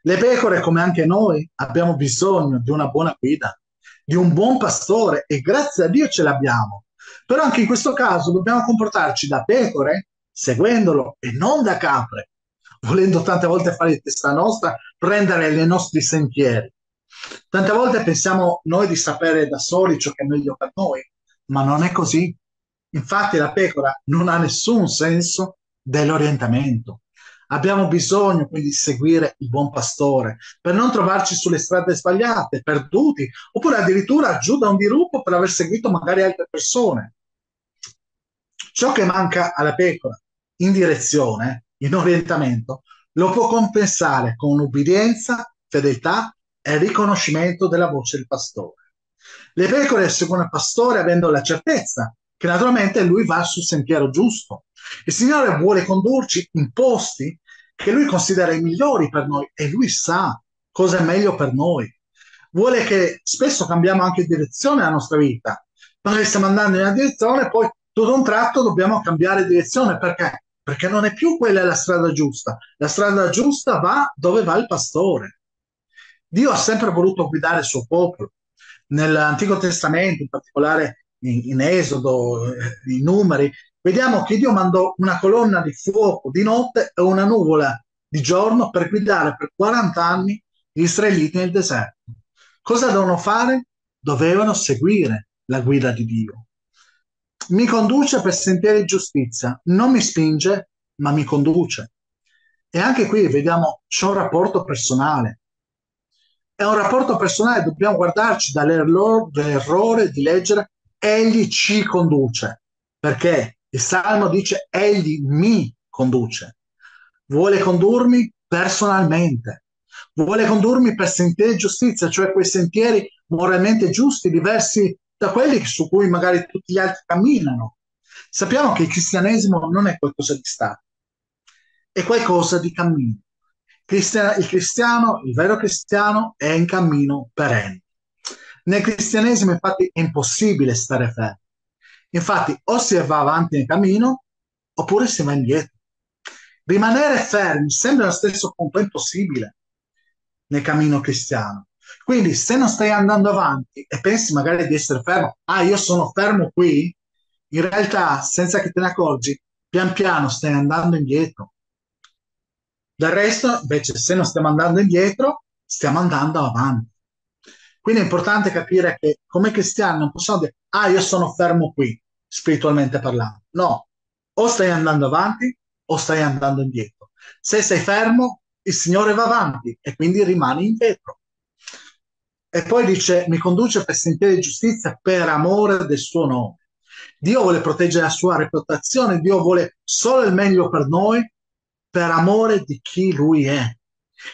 Le pecore, come anche noi, abbiamo bisogno di una buona guida, di un buon pastore, e grazie a Dio ce l'abbiamo. Però anche in questo caso dobbiamo comportarci da pecore, seguendolo, e non da capre, volendo tante volte fare di testa nostra, prendere le nostri sentieri. Tante volte pensiamo noi di sapere da soli ciò che è meglio per noi, ma non è così. Infatti la pecora non ha nessun senso dell'orientamento. Abbiamo bisogno quindi di seguire il buon pastore per non trovarci sulle strade sbagliate, perduti, oppure addirittura giù da un dirupo per aver seguito magari altre persone. Ciò che manca alla pecora in direzione, in orientamento, lo può compensare con ubbidienza, fedeltà e riconoscimento della voce del pastore. Le pecore seguono il pastore avendo la certezza che naturalmente lui va sul sentiero giusto. Il Signore vuole condurci in posti che lui considera i migliori per noi e lui sa cosa è meglio per noi. Vuole che spesso cambiamo anche direzione alla nostra vita. Magari stiamo andando in una direzione e poi tutto un tratto dobbiamo cambiare direzione. Perché? Perché non è più quella la strada giusta. La strada giusta va dove va il pastore. Dio ha sempre voluto guidare il suo popolo. Nell'Antico Testamento, in particolare in Esodo, in Numeri, vediamo che Dio mandò una colonna di fuoco di notte e una nuvola di giorno per guidare per quaranta anni gli israeliti nel deserto. Cosa dovevano fare? Dovevano seguire la guida di Dio. Mi conduce per sentieri di giustizia, non mi spinge, ma mi conduce. E anche qui vediamo c'è un rapporto personale. È un rapporto personale, dobbiamo guardarci dall'errore di leggere Egli ci conduce, perché il Salmo dice Egli mi conduce. Vuole condurmi personalmente, vuole condurmi per sentieri di giustizia, cioè quei sentieri moralmente giusti, diversi da quelli su cui magari tutti gli altri camminano. Sappiamo che il cristianesimo non è qualcosa di stato, è qualcosa di cammino. Il cristiano, il vero cristiano, è in cammino perenne. Nel cristianesimo infatti è impossibile stare fermo. Infatti o si va avanti nel cammino oppure si va indietro. Rimanere fermi sembra allo stesso punto impossibile nel cammino cristiano. Quindi se non stai andando avanti e pensi magari di essere fermo, ah io sono fermo qui, in realtà senza che te ne accorgi pian piano stai andando indietro. Del resto invece se non stiamo andando indietro stiamo andando avanti. Quindi è importante capire che come cristiani non possiamo dire ah io sono fermo qui, spiritualmente parlando. No, o stai andando avanti o stai andando indietro. Se sei fermo, il Signore va avanti e quindi rimani indietro. E poi dice, mi conduce per sentieri di giustizia per amore del suo nome. Dio vuole proteggere la sua reputazione, Dio vuole solo il meglio per noi per amore di chi lui è.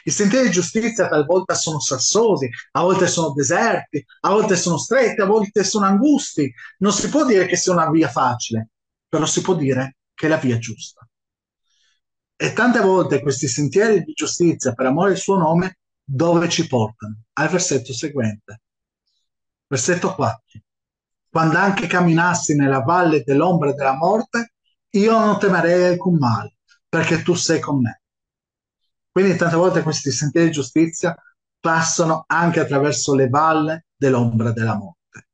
I sentieri di giustizia talvolta sono sassosi, a volte sono deserti, a volte sono stretti, a volte sono angusti. Non si può dire che sia una via facile, però si può dire che è la via giusta. E tante volte questi sentieri di giustizia, per amore del suo nome, dove ci portano? Al versetto seguente. Versetto quattro. Quando anche camminassi nella valle dell'ombra della morte, io non temerei alcun male, perché tu sei con me. Quindi tante volte questi sentieri di giustizia passano anche attraverso le valle dell'ombra della morte.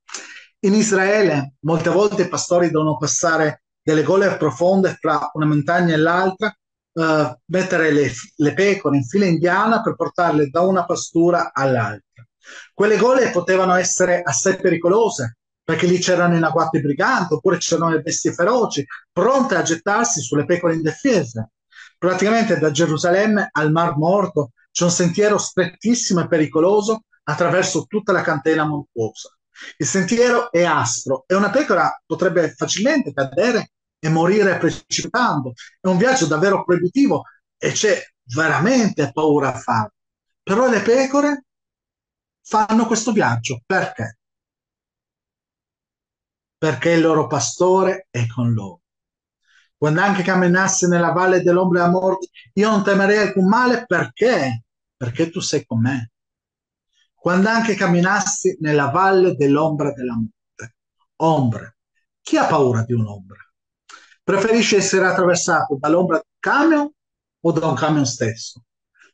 In Israele molte volte i pastori devono passare delle gole profonde fra una montagna e l'altra, eh, mettere le, le pecore in fila indiana per portarle da una pastura all'altra. Quelle gole potevano essere assai pericolose, perché lì c'erano i agguati briganti, oppure c'erano le bestie feroci, pronte a gettarsi sulle pecore indefese. Praticamente da Gerusalemme al Mar Morto c'è un sentiero strettissimo e pericoloso attraverso tutta la catena montuosa. Il sentiero è aspro e una pecora potrebbe facilmente cadere e morire precipitando. È un viaggio davvero proibitivo e c'è veramente paura a farlo. Però le pecore fanno questo viaggio. Perché? Perché il loro pastore è con loro. Quando anche camminassi nella valle dell'ombra della morte, io non temerei alcun male, perché? Perché tu sei con me. Quando anche camminassi nella valle dell'ombra della morte. Ombre. Chi ha paura di un'ombra? Preferisce essere attraversato dall'ombra di un camion o da un camion stesso?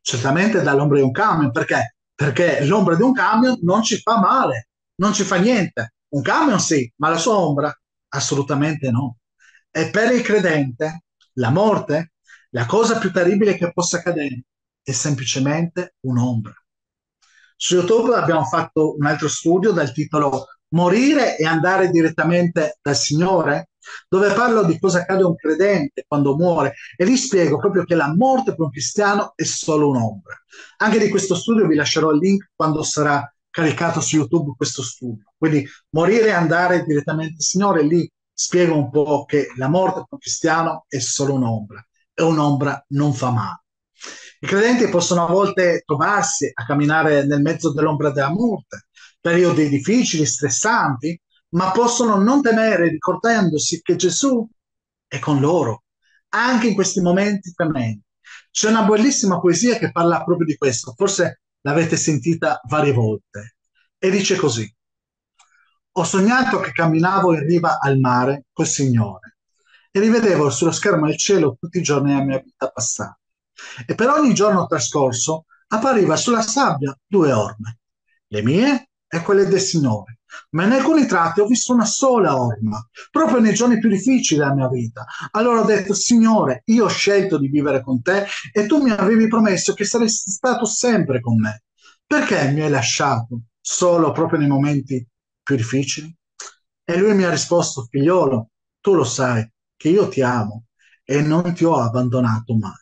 Certamente dall'ombra di un camion, perché? Perché l'ombra di un camion non ci fa male, non ci fa niente. Un camion sì, ma la sua ombra assolutamente no. E per il credente, la morte, la cosa più terribile che possa accadere, è semplicemente un'ombra. Su YouTube abbiamo fatto un altro studio dal titolo Morire e andare direttamente dal Signore, dove parlo di cosa accade a un credente quando muore, e lì spiego proprio che la morte per un cristiano è solo un'ombra. Anche di questo studio vi lascerò il link quando sarà caricato su YouTube questo studio. Quindi morire e andare direttamente dal Signore, lì spiego un po' che la morte per un cristiano è solo un'ombra, e un'ombra non fa male. I credenti possono a volte trovarsi a camminare nel mezzo dell'ombra della morte, periodi difficili, stressanti, ma possono non temere, ricordandosi che Gesù è con loro, anche in questi momenti tremendi. C'è una bellissima poesia che parla proprio di questo, forse l'avete sentita varie volte, e dice così. Ho sognato che camminavo in riva al mare col Signore e rivedevo sullo schermo il cielo tutti i giorni della mia vita passata. E per ogni giorno trascorso appariva sulla sabbia due orme, le mie e quelle del Signore. Ma in alcuni tratti ho visto una sola orma, proprio nei giorni più difficili della mia vita. Allora ho detto, Signore, io ho scelto di vivere con te e tu mi avevi promesso che saresti stato sempre con me. Perché mi hai lasciato solo proprio nei momenti più difficili? E lui mi ha risposto, figliolo, tu lo sai che io ti amo e non ti ho abbandonato mai.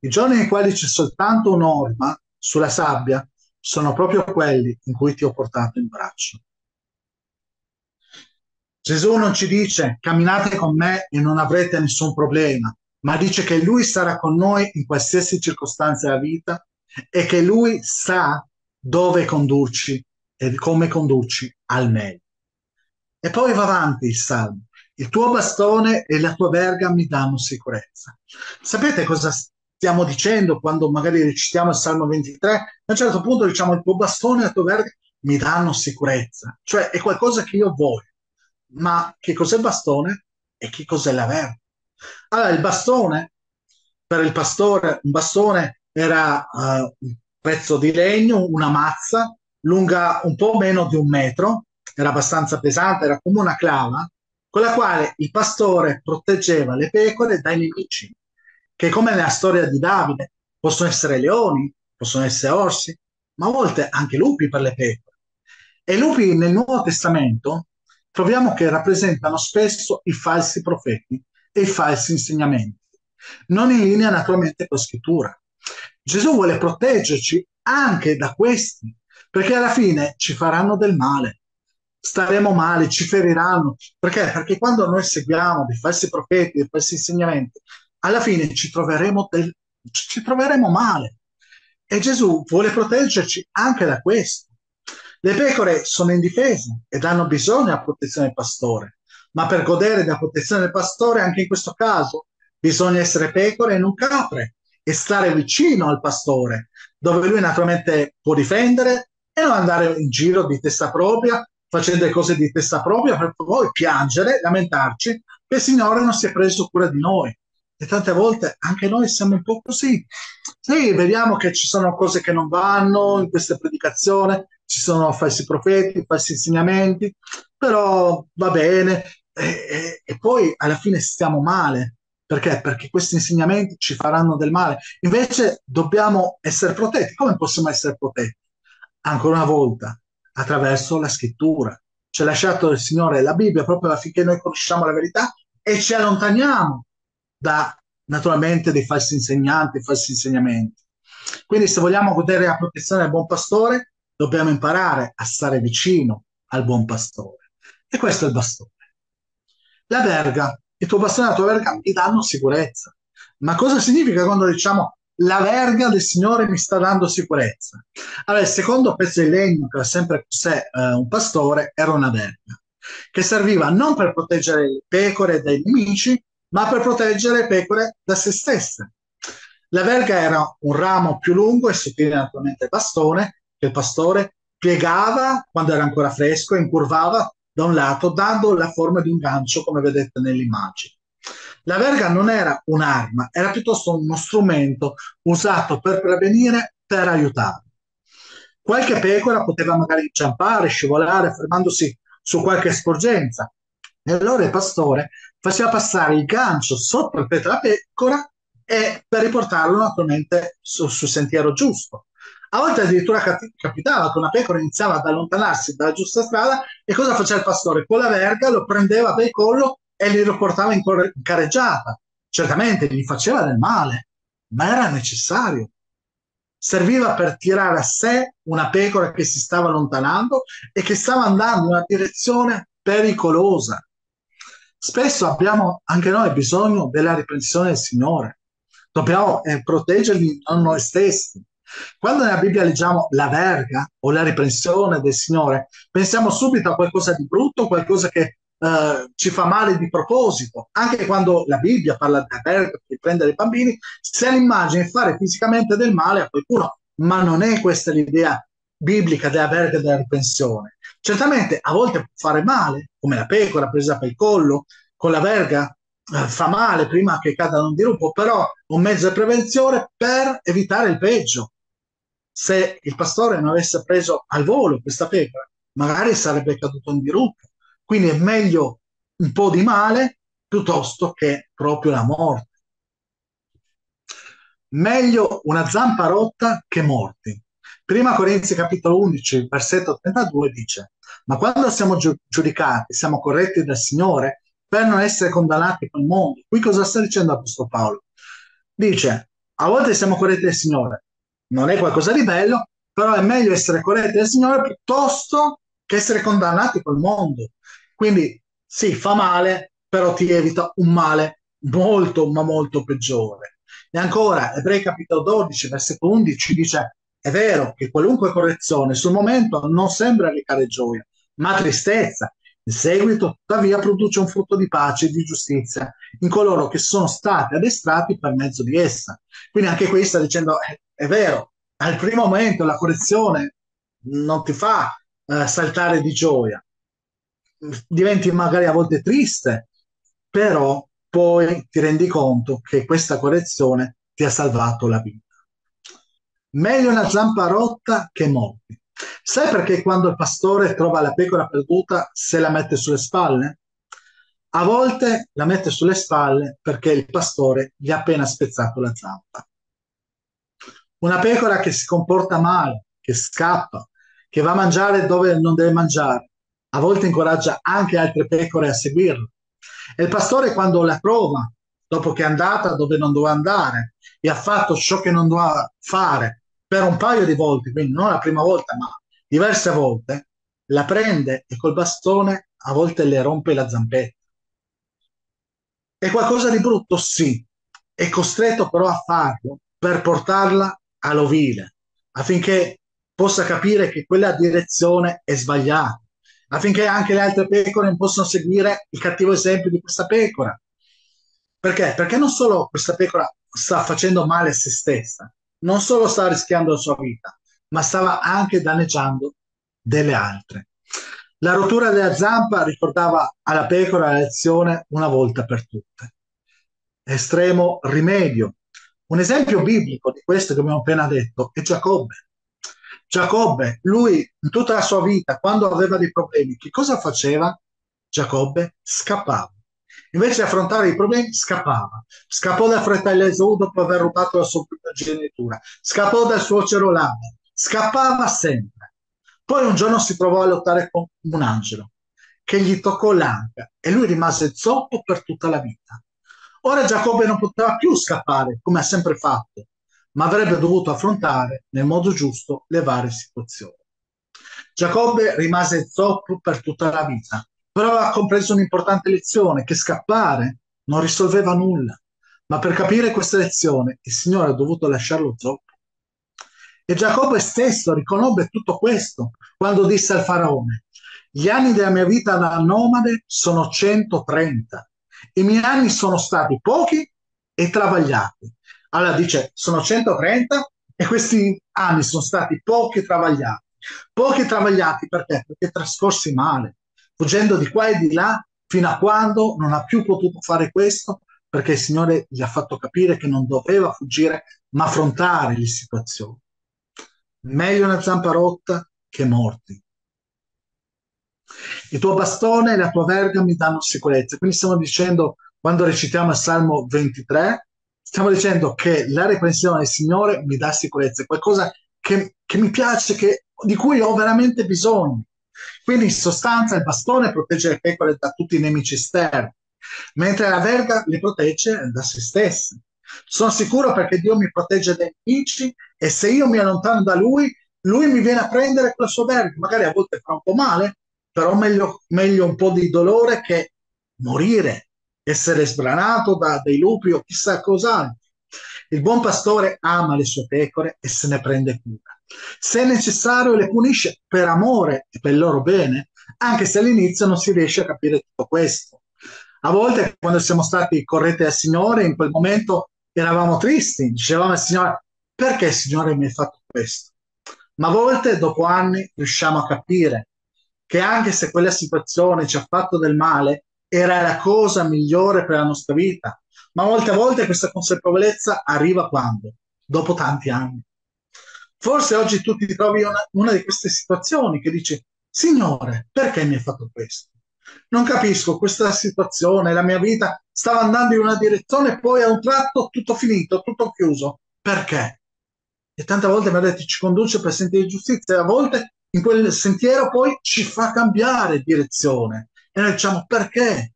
I giorni nei quali c'è soltanto un'orma sulla sabbia sono proprio quelli in cui ti ho portato in braccio. Gesù non ci dice camminate con me e non avrete nessun problema, ma dice che lui sarà con noi in qualsiasi circostanza della vita e che lui sa dove condurci e come condurci al meglio. E poi va avanti il Salmo. Il tuo bastone e la tua verga mi danno sicurezza. Sapete cosa stiamo dicendo quando magari recitiamo il Salmo ventitré? A un certo punto diciamo il tuo bastone e la tua verga mi danno sicurezza. Cioè è qualcosa che io voglio. Ma che cos'è il bastone e che cos'è la verga? Allora il bastone, per il pastore, un bastone era uh, un pezzo di legno, una mazza, lunga un po' meno di un metro, era abbastanza pesante, era come una clava, con la quale il pastore proteggeva le pecore dai nemici, che come nella storia di Davide possono essere leoni, possono essere orsi, ma a volte anche lupi per le pecore. E i lupi nel Nuovo Testamento troviamo che rappresentano spesso i falsi profeti e i falsi insegnamenti, non in linea naturalmente con la scrittura. Gesù vuole proteggerci anche da questi, perché alla fine ci faranno del male, staremo male, ci feriranno. Perché? Perché quando noi seguiamo dei falsi profeti, dei falsi insegnamenti, alla fine ci troveremo, del, ci troveremo male. E Gesù vuole proteggerci anche da questo. Le pecore sono indifese ed hanno bisogno della protezione del pastore, ma per godere della protezione del pastore, anche in questo caso, bisogna essere pecore e non capre, e stare vicino al pastore, dove lui naturalmente può difendere, e non andare in giro di testa propria, facendo cose di testa propria, per poi piangere, lamentarci, che il Signore non si è preso cura di noi. E tante volte anche noi siamo un po' così. Sì, vediamo che ci sono cose che non vanno in questa predicazione, ci sono falsi profeti, falsi insegnamenti, però va bene, e, e, e poi alla fine stiamo male. Perché? Perché questi insegnamenti ci faranno del male. Invece dobbiamo essere protetti. Come possiamo essere protetti? Ancora una volta, attraverso la scrittura. Ci ha lasciato il Signore la Bibbia proprio affinché noi conosciamo la verità e ci allontaniamo da, naturalmente, dei falsi insegnanti, falsi insegnamenti. Quindi se vogliamo godere la protezione del buon pastore, dobbiamo imparare a stare vicino al buon pastore. E questo è il bastone. La verga, il tuo bastone e la tua verga mi danno sicurezza. Ma cosa significa quando diciamo la verga del Signore mi sta dando sicurezza? Allora, il secondo pezzo di legno che era sempre con sé eh, un pastore era una verga, che serviva non per proteggere le pecore dai nemici, ma per proteggere le pecore da se stesse. La verga era un ramo più lungo e sottile naturalmente il bastone, che il pastore piegava quando era ancora fresco e incurvava da un lato, dando la forma di un gancio, come vedete nell'immagine. La verga non era un'arma, era piuttosto uno strumento usato per prevenire, per aiutare. Qualche pecora poteva magari inciampare, scivolare, fermandosi su qualche sporgenza. E allora il pastore faceva passare il gancio sotto il petto della pecora e per riportarlo naturalmente sul su sentiero giusto. A volte addirittura capitava che una pecora iniziava ad allontanarsi dalla giusta strada e cosa faceva il pastore? Con la verga lo prendeva per il collo e lo portava in careggiata. Certamente gli faceva del male, ma era necessario. Serviva per tirare a sé una pecora che si stava allontanando e che stava andando in una direzione pericolosa. Spesso abbiamo anche noi bisogno della riprensione del Signore. Dobbiamo eh, proteggerli, non noi stessi. Quando nella Bibbia leggiamo la verga o la riprensione del Signore, pensiamo subito a qualcosa di brutto, qualcosa che eh, ci fa male di proposito. Anche quando la Bibbia parla della verga per prendere i bambini, se l'immagine è fare fisicamente del male a qualcuno, ma non è questa l'idea biblica della verga e della riprensione. Certamente a volte può fare male, come la pecora presa per il collo con la verga eh, fa male prima che cada un dirupo, però un mezzo di prevenzione per evitare il peggio. Se il pastore non avesse preso al volo questa pecora, magari sarebbe caduto in dirupo. Quindi è meglio un po' di male piuttosto che proprio la morte. Meglio una zampa rotta che morti. Prima Corinzi capitolo undici, versetto trentadue dice: ma quando siamo giudicati, siamo corretti dal Signore per non essere condannati col mondo. Qui cosa sta dicendo l'Apostolo Paolo? Dice, a volte siamo corretti dal Signore, non è qualcosa di bello, però è meglio essere corretti dal Signore piuttosto che essere condannati col mondo. Quindi sì, fa male, però ti evita un male molto, ma molto peggiore. E ancora, Ebrei capitolo dodici, versetto undici dice: è vero che qualunque correzione sul momento non sembra recare gioia, ma tristezza. In seguito, tuttavia, produce un frutto di pace e di giustizia in coloro che sono stati addestrati per mezzo di essa. Quindi anche qui sta dicendo, è, è vero, al primo momento la correzione non ti fa eh, saltare di gioia. Diventi magari a volte triste, però poi ti rendi conto che questa correzione ti ha salvato la vita. Meglio una zampa rotta che morti. Sai perché quando il pastore trova la pecora perduta se la mette sulle spalle? A volte la mette sulle spalle perché il pastore gli ha appena spezzato la zampa. Una pecora che si comporta male, che scappa, che va a mangiare dove non deve mangiare, a volte incoraggia anche altre pecore a seguirlo. E il pastore quando la trova, dopo che è andata dove non doveva andare e ha fatto ciò che non doveva fare per un paio di volte, quindi non la prima volta ma diverse volte, la prende e col bastone a volte le rompe la zampetta. È qualcosa di brutto, sì, è costretto però a farlo per portarla all'ovile, affinché possa capire che quella direzione è sbagliata, affinché anche le altre pecore non possano seguire il cattivo esempio di questa pecora. Perché? Perché non solo questa pecora sta facendo male a se stessa, non solo sta rischiando la sua vita, ma stava anche danneggiando delle altre. La rottura della zampa ricordava alla pecora la lezione una volta per tutte. Estremo rimedio. Un esempio biblico di questo che abbiamo appena detto è Giacobbe. Giacobbe, lui in tutta la sua vita, quando aveva dei problemi, che cosa faceva? Giacobbe scappava. Invece di affrontare i problemi, scappava. Scappò dal fratello Esaù dopo aver rubato la sua progenitura. Scappò dal suocero Labano. Scappava sempre. Poi un giorno si trovò a lottare con un angelo che gli toccò l'anca e lui rimase zoppo per tutta la vita. Ora Giacobbe non poteva più scappare, come ha sempre fatto, ma avrebbe dovuto affrontare nel modo giusto le varie situazioni. Giacobbe rimase zoppo per tutta la vita, però aveva compreso un'importante lezione, che scappare non risolveva nulla, ma per capire questa lezione il Signore ha dovuto lasciarlo zoppo. E Giacobbe stesso riconobbe tutto questo quando disse al Faraone: gli anni della mia vita da nomade sono centotrenta, i miei anni sono stati pochi e travagliati. Allora dice, sono centotrenta e questi anni sono stati pochi e travagliati. Pochi e travagliati perché? Perché trascorsi male, fuggendo di qua e di là, fino a quando non ha più potuto fare questo, perché il Signore gli ha fatto capire che non doveva fuggire, ma affrontare le situazioni. Meglio una zampa rotta che morti. Il tuo bastone e la tua verga mi danno sicurezza. Quindi stiamo dicendo, quando recitiamo il Salmo ventitré, stiamo dicendo che la riprensione del Signore mi dà sicurezza, è qualcosa che, che mi piace, che, di cui ho veramente bisogno. Quindi in sostanza il bastone protegge le pecore da tutti i nemici esterni, mentre la verga le protegge da se stesse. Sono sicuro perché Dio mi protegge dai nemici e se io mi allontano da Lui, Lui mi viene a prendere con la sua verga. Magari a volte fa un po' male, però meglio, meglio un po' di dolore che morire, essere sbranato da dei lupi o chissà cos'altro. Il buon pastore ama le sue pecore e se ne prende cura. Se necessario le punisce per amore e per il loro bene, anche se all'inizio non si riesce a capire tutto questo. A volte quando siamo stati corretti dal Signore, in quel momento eravamo tristi, dicevamo al Signore: perché Signore mi hai fatto questo? Ma a volte dopo anni riusciamo a capire che anche se quella situazione ci ha fatto del male, era la cosa migliore per la nostra vita, ma molte volte questa consapevolezza arriva quando? Dopo tanti anni. Forse oggi tu ti trovi una, una di queste situazioni che dici: Signore, perché mi hai fatto questo? Non capisco questa situazione, la mia vita stava andando in una direzione e poi a un tratto tutto finito, tutto chiuso. Perché? E tante volte mi ha detto ci conduce per sentire giustizia e a volte in quel sentiero poi ci fa cambiare direzione. E noi diciamo: perché?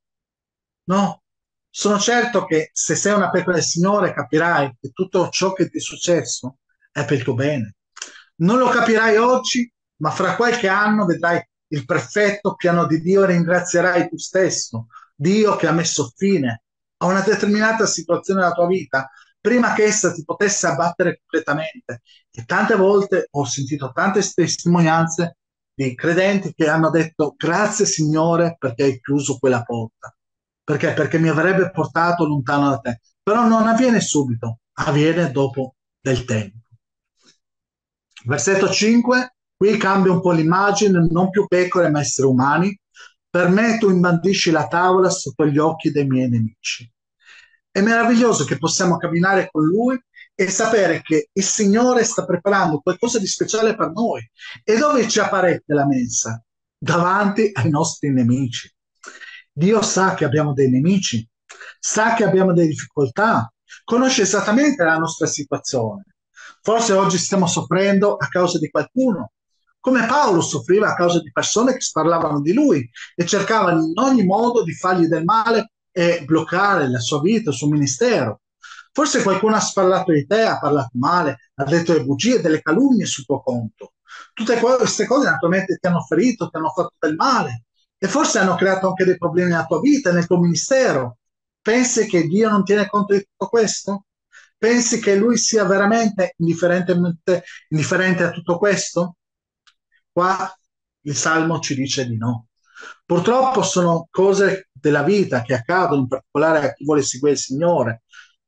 No, sono certo che se sei una pecora del Signore capirai che tutto ciò che ti è successo è per il tuo bene. Non lo capirai oggi, ma fra qualche anno vedrai il perfetto piano di Dio e ringrazierai tu stesso, Dio che ha messo fine a una determinata situazione della tua vita, prima che essa ti potesse abbattere completamente. E tante volte ho sentito tante testimonianze di credenti che hanno detto: grazie Signore perché hai chiuso quella porta, perché? Perché mi avrebbe portato lontano da te. Però non avviene subito, avviene dopo del tempo. Versetto cinque, qui cambia un po' l'immagine, non più pecore ma esseri umani. Per me tu imbandisci la tavola sotto gli occhi dei miei nemici. È meraviglioso che possiamo camminare con Lui e sapere che il Signore sta preparando qualcosa di speciale per noi. E dove ci apparecchia la mensa? Davanti ai nostri nemici. Dio sa che abbiamo dei nemici, sa che abbiamo delle difficoltà, conosce esattamente la nostra situazione. Forse oggi stiamo soffrendo a causa di qualcuno, come Paolo soffriva a causa di persone che parlavano di lui e cercavano in ogni modo di fargli del male e bloccare la sua vita, il suo ministero. Forse qualcuno ha parlato di te, ha parlato male, ha detto le bugie, delle calunnie sul tuo conto. Tutte queste cose naturalmente ti hanno ferito, ti hanno fatto del male e forse hanno creato anche dei problemi nella tua vita, nel tuo ministero. Pensi che Dio non tiene conto di tutto questo? Pensi che Lui sia veramente indifferente, indifferente a tutto questo? Qua il Salmo ci dice di no. Purtroppo sono cose della vita che accadono, in particolare a chi vuole seguire il Signore.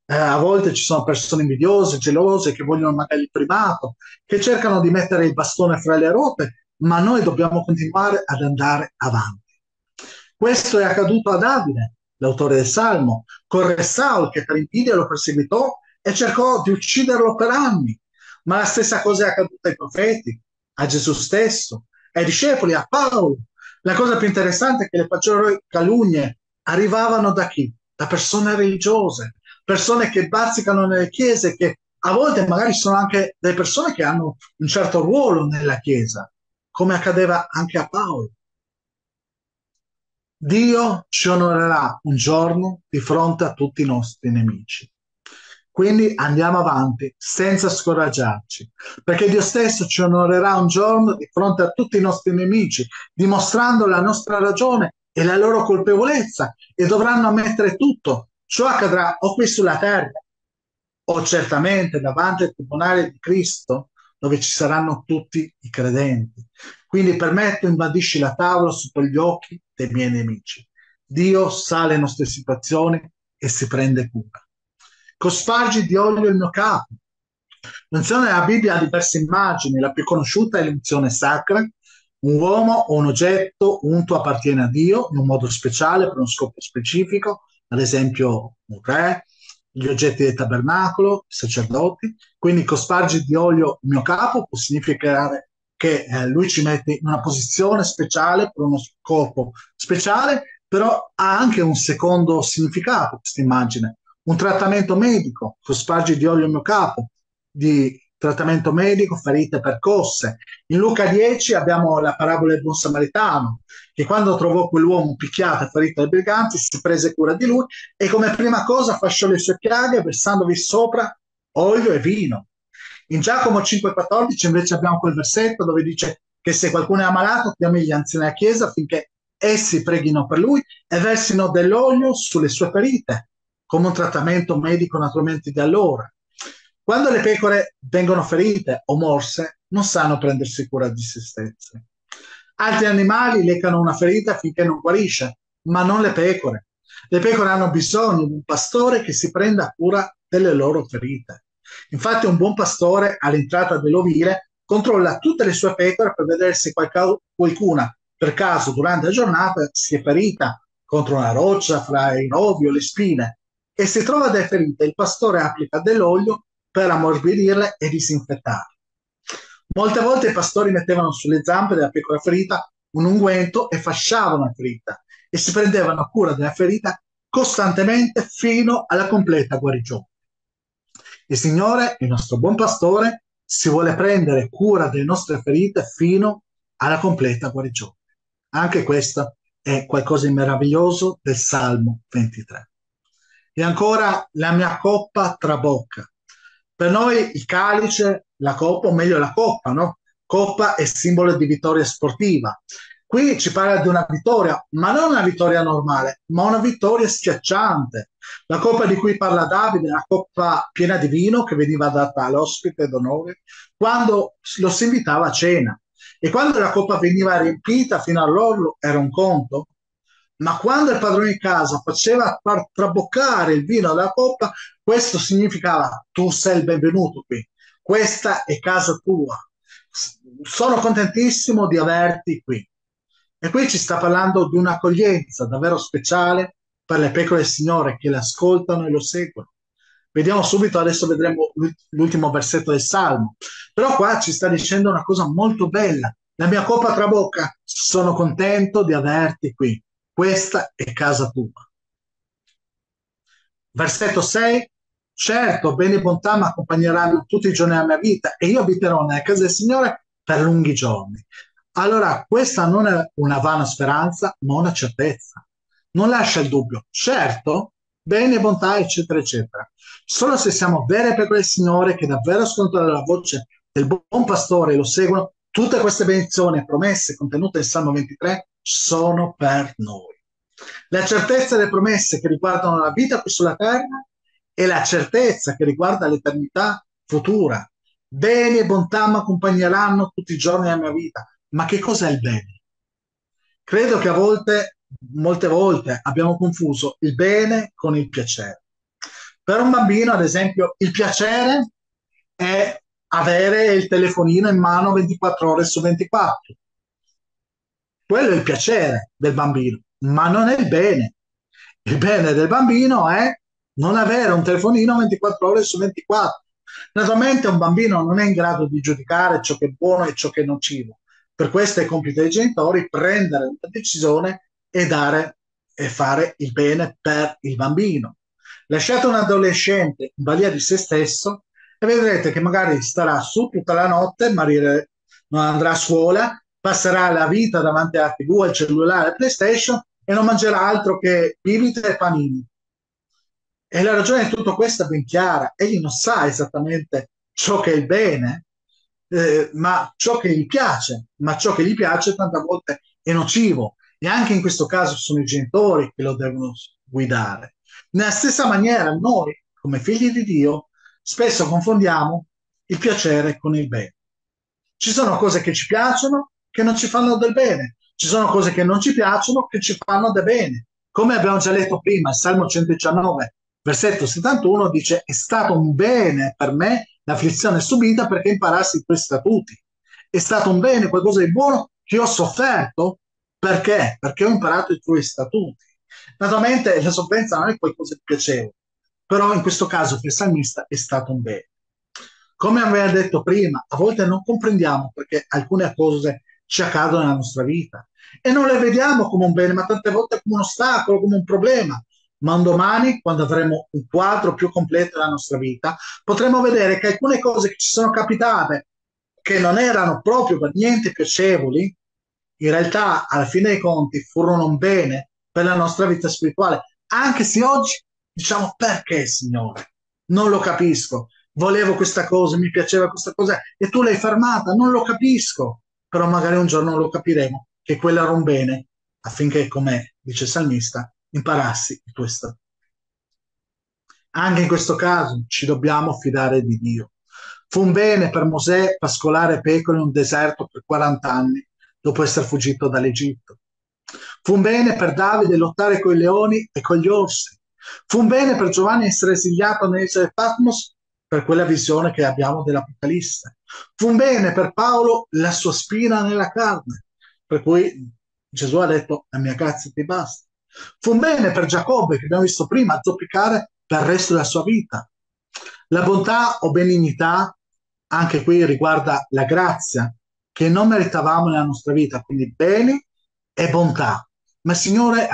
Eh, a volte ci sono persone invidiose, gelose, che vogliono magari il primato, che cercano di mettere il bastone fra le ruote, ma noi dobbiamo continuare ad andare avanti. Questo è accaduto a Davide, l'autore del Salmo, con re Saul, che per invidia lo perseguitò e cercò di ucciderlo per anni. Ma la stessa cosa è accaduta ai profeti, a Gesù stesso, ai discepoli, a Paolo. La cosa più interessante è che le peggiori calunnie arrivavano da chi? Da persone religiose, persone che bazzicano nelle chiese, che a volte magari sono anche delle persone che hanno un certo ruolo nella chiesa, come accadeva anche a Paolo. Dio ci onorerà un giorno di fronte a tutti i nostri nemici. Quindi andiamo avanti senza scoraggiarci, perché Dio stesso ci onorerà un giorno di fronte a tutti i nostri nemici, dimostrando la nostra ragione e la loro colpevolezza, e dovranno ammettere tutto. Ciò accadrà o qui sulla terra, o certamente davanti al tribunale di Cristo, dove ci saranno tutti i credenti. Quindi per me tu imbandisci la tavola sotto gli occhi dei miei nemici. Dio sa le nostre situazioni e si prende cura. Cospargi di olio il mio capo. L'unzione della Bibbia ha diverse immagini. La più conosciuta è l'unzione sacra. Un uomo o un oggetto unto appartiene a Dio in un modo speciale, per uno scopo specifico, ad esempio un re, gli oggetti del tabernacolo, i sacerdoti. Quindi cospargi di olio il mio capo può significare che eh, lui ci mette in una posizione speciale per uno scopo speciale, però ha anche un secondo significato questa immagine. Un trattamento medico, cospargi di olio il mio capo, di trattamento medico, ferite percosse. In Luca dieci abbiamo la parabola del buon samaritano, che quando trovò quell'uomo picchiato e ferito dai briganti, si prese cura di lui e come prima cosa fasciò le sue piaghe versandovi sopra olio e vino. In Giacomo cinque quattordici invece abbiamo quel versetto dove dice che se qualcuno è ammalato, chiami gli anziani della chiesa affinché essi preghino per lui e versino dell'olio sulle sue ferite, come un trattamento medico naturalmente di allora. Quando le pecore vengono ferite o morse, non sanno prendersi cura di se stesse. Altri animali leccano una ferita finché non guarisce, ma non le pecore. Le pecore hanno bisogno di un pastore che si prenda cura delle loro ferite. Infatti un buon pastore, all'entrata dell'ovile, controlla tutte le sue pecore per vedere se qualcuna, per caso, durante la giornata, si è ferita contro una roccia, fra i rovi o le spine, e se trova delle ferite, il pastore applica dell'olio per ammorbidirle e disinfettarle. Molte volte i pastori mettevano sulle zampe della pecora ferita un unguento e fasciavano la ferita e si prendevano cura della ferita costantemente fino alla completa guarigione. Il Signore, il nostro buon pastore, si vuole prendere cura delle nostre ferite fino alla completa guarigione. Anche questo è qualcosa di meraviglioso del Salmo ventitré. E ancora, la mia coppa trabocca. Per noi il calice, la coppa, o meglio la coppa, no? Coppa è simbolo di vittoria sportiva. Qui ci parla di una vittoria, ma non una vittoria normale, ma una vittoria schiacciante. La coppa di cui parla Davide è una coppa piena di vino che veniva data all'ospite d'onore quando lo si invitava a cena. E quando la coppa veniva riempita fino all'orlo era un conto, ma quando il padrone di casa faceva far traboccare il vino dalla coppa, questo significava: tu sei il benvenuto qui, questa è casa tua, sono contentissimo di averti qui. E qui ci sta parlando di un'accoglienza davvero speciale per le pecore del Signore che l'ascoltano e lo seguono. Vediamo subito, adesso vedremo l'ultimo versetto del Salmo, però qua ci sta dicendo una cosa molto bella: la mia coppa trabocca, sono contento di averti qui. Questa è casa tua. Versetto sei. Certo, bene e bontà mi accompagneranno tutti i giorni della mia vita e io abiterò nella casa del Signore per lunghi giorni. Allora, questa non è una vana speranza, ma una certezza. Non lascia il dubbio. Certo, bene e bontà, eccetera, eccetera. Solo se siamo vere pecore del Signore, che davvero ascoltano la voce del buon pastore e lo seguono, tutte queste benedizioni e promesse contenute nel Salmo ventitré sono per noi. La certezza delle promesse che riguardano la vita qui sulla terra e la certezza che riguarda l'eternità futura. Bene e bontà mi accompagneranno tutti i giorni della mia vita. Ma che cos'è il bene? Credo che a volte, molte volte, abbiamo confuso il bene con il piacere. Per un bambino, ad esempio, il piacere è avere il telefonino in mano ventiquattro ore su ventiquattro. Quello è il piacere del bambino, ma non è il bene. Il bene del bambino è non avere un telefonino ventiquattro ore su ventiquattro. Naturalmente un bambino non è in grado di giudicare ciò che è buono e ciò che è nocivo. Per questo è compito dei genitori prendere una decisione e dare e fare il bene per il bambino. Lasciate un adolescente in balia di se stesso e vedrete che magari starà su tutta la notte, magari non andrà a scuola, passerà la vita davanti alla tivù, al cellulare, alla PlayStation e non mangerà altro che bibite e panini. E la ragione di tutto questo è ben chiara. Egli non sa esattamente ciò che è il bene, eh, ma ciò che gli piace, ma ciò che gli piace tante volte è nocivo. E anche in questo caso sono i genitori che lo devono guidare. Nella stessa maniera noi, come figli di Dio, spesso confondiamo il piacere con il bene. Ci sono cose che ci piacciono che non ci fanno del bene. Ci sono cose che non ci piacciono che ci fanno del bene. Come abbiamo già letto prima, il Salmo centodiciannove, versetto settantuno, dice: è stato un bene per me l'afflizione subita perché imparassi i tuoi statuti. È stato un bene, qualcosa di buono che ho sofferto perché? Perché ho imparato i tuoi statuti. Naturalmente la sofferenza non è qualcosa di piacevole, però in questo caso per il salmista è stato un bene. Come aveva detto prima, a volte non comprendiamo perché alcune cose ci accadono nella nostra vita e non le vediamo come un bene, ma tante volte come un ostacolo, come un problema. Ma un domani, quando avremo un quadro più completo della nostra vita, potremo vedere che alcune cose che ci sono capitate, che non erano proprio per niente piacevoli, in realtà alla fine dei conti furono un bene per la nostra vita spirituale, anche se oggi diciamo: perché, Signore, non lo capisco, volevo questa cosa, mi piaceva questa cosa e tu l'hai fermata, non lo capisco. Però magari un giorno lo capiremo che quello era un bene affinché, come dice il salmista, imparassi i tuoi statuti. Anche in questo caso ci dobbiamo fidare di Dio. Fu un bene per Mosè pascolare pecore in un deserto per quaranta anni dopo essere fuggito dall'Egitto. Fu un bene per Davide lottare con i leoni e con gli orsi. Fu un bene per Giovanni essere esiliato nell'isola di Patmos per quella visione che abbiamo dell'Apocalisse. Fu un bene per Paolo la sua spina nella carne, per cui Gesù ha detto: la mia grazia ti basta. Fu un bene per Giacobbe, che abbiamo visto prima, zoppicare per il resto della sua vita. La bontà o benignità, anche qui riguarda la grazia, che non meritavamo nella nostra vita, quindi beni e bontà. Ma il Signore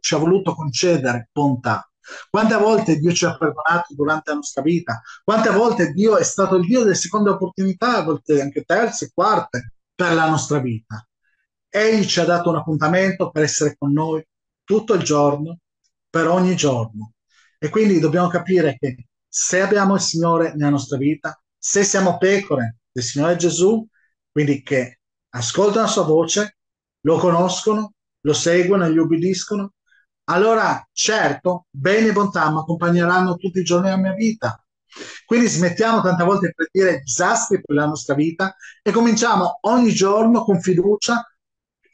ci ha voluto concedere bontà. Quante volte Dio ci ha perdonato durante la nostra vita, quante volte Dio è stato il Dio delle seconde opportunità, a volte anche terze, quarte, per la nostra vita. Egli ci ha dato un appuntamento per essere con noi tutto il giorno, per ogni giorno. E quindi dobbiamo capire che se abbiamo il Signore nella nostra vita, se siamo pecore del Signore Gesù, quindi che ascoltano la sua voce, lo conoscono, lo seguono e gli obbediscono, allora certo bene e bontà mi accompagneranno tutti i giorni della mia vita. Quindi smettiamo tante volte di predire disastri per la nostra vita e cominciamo ogni giorno con fiducia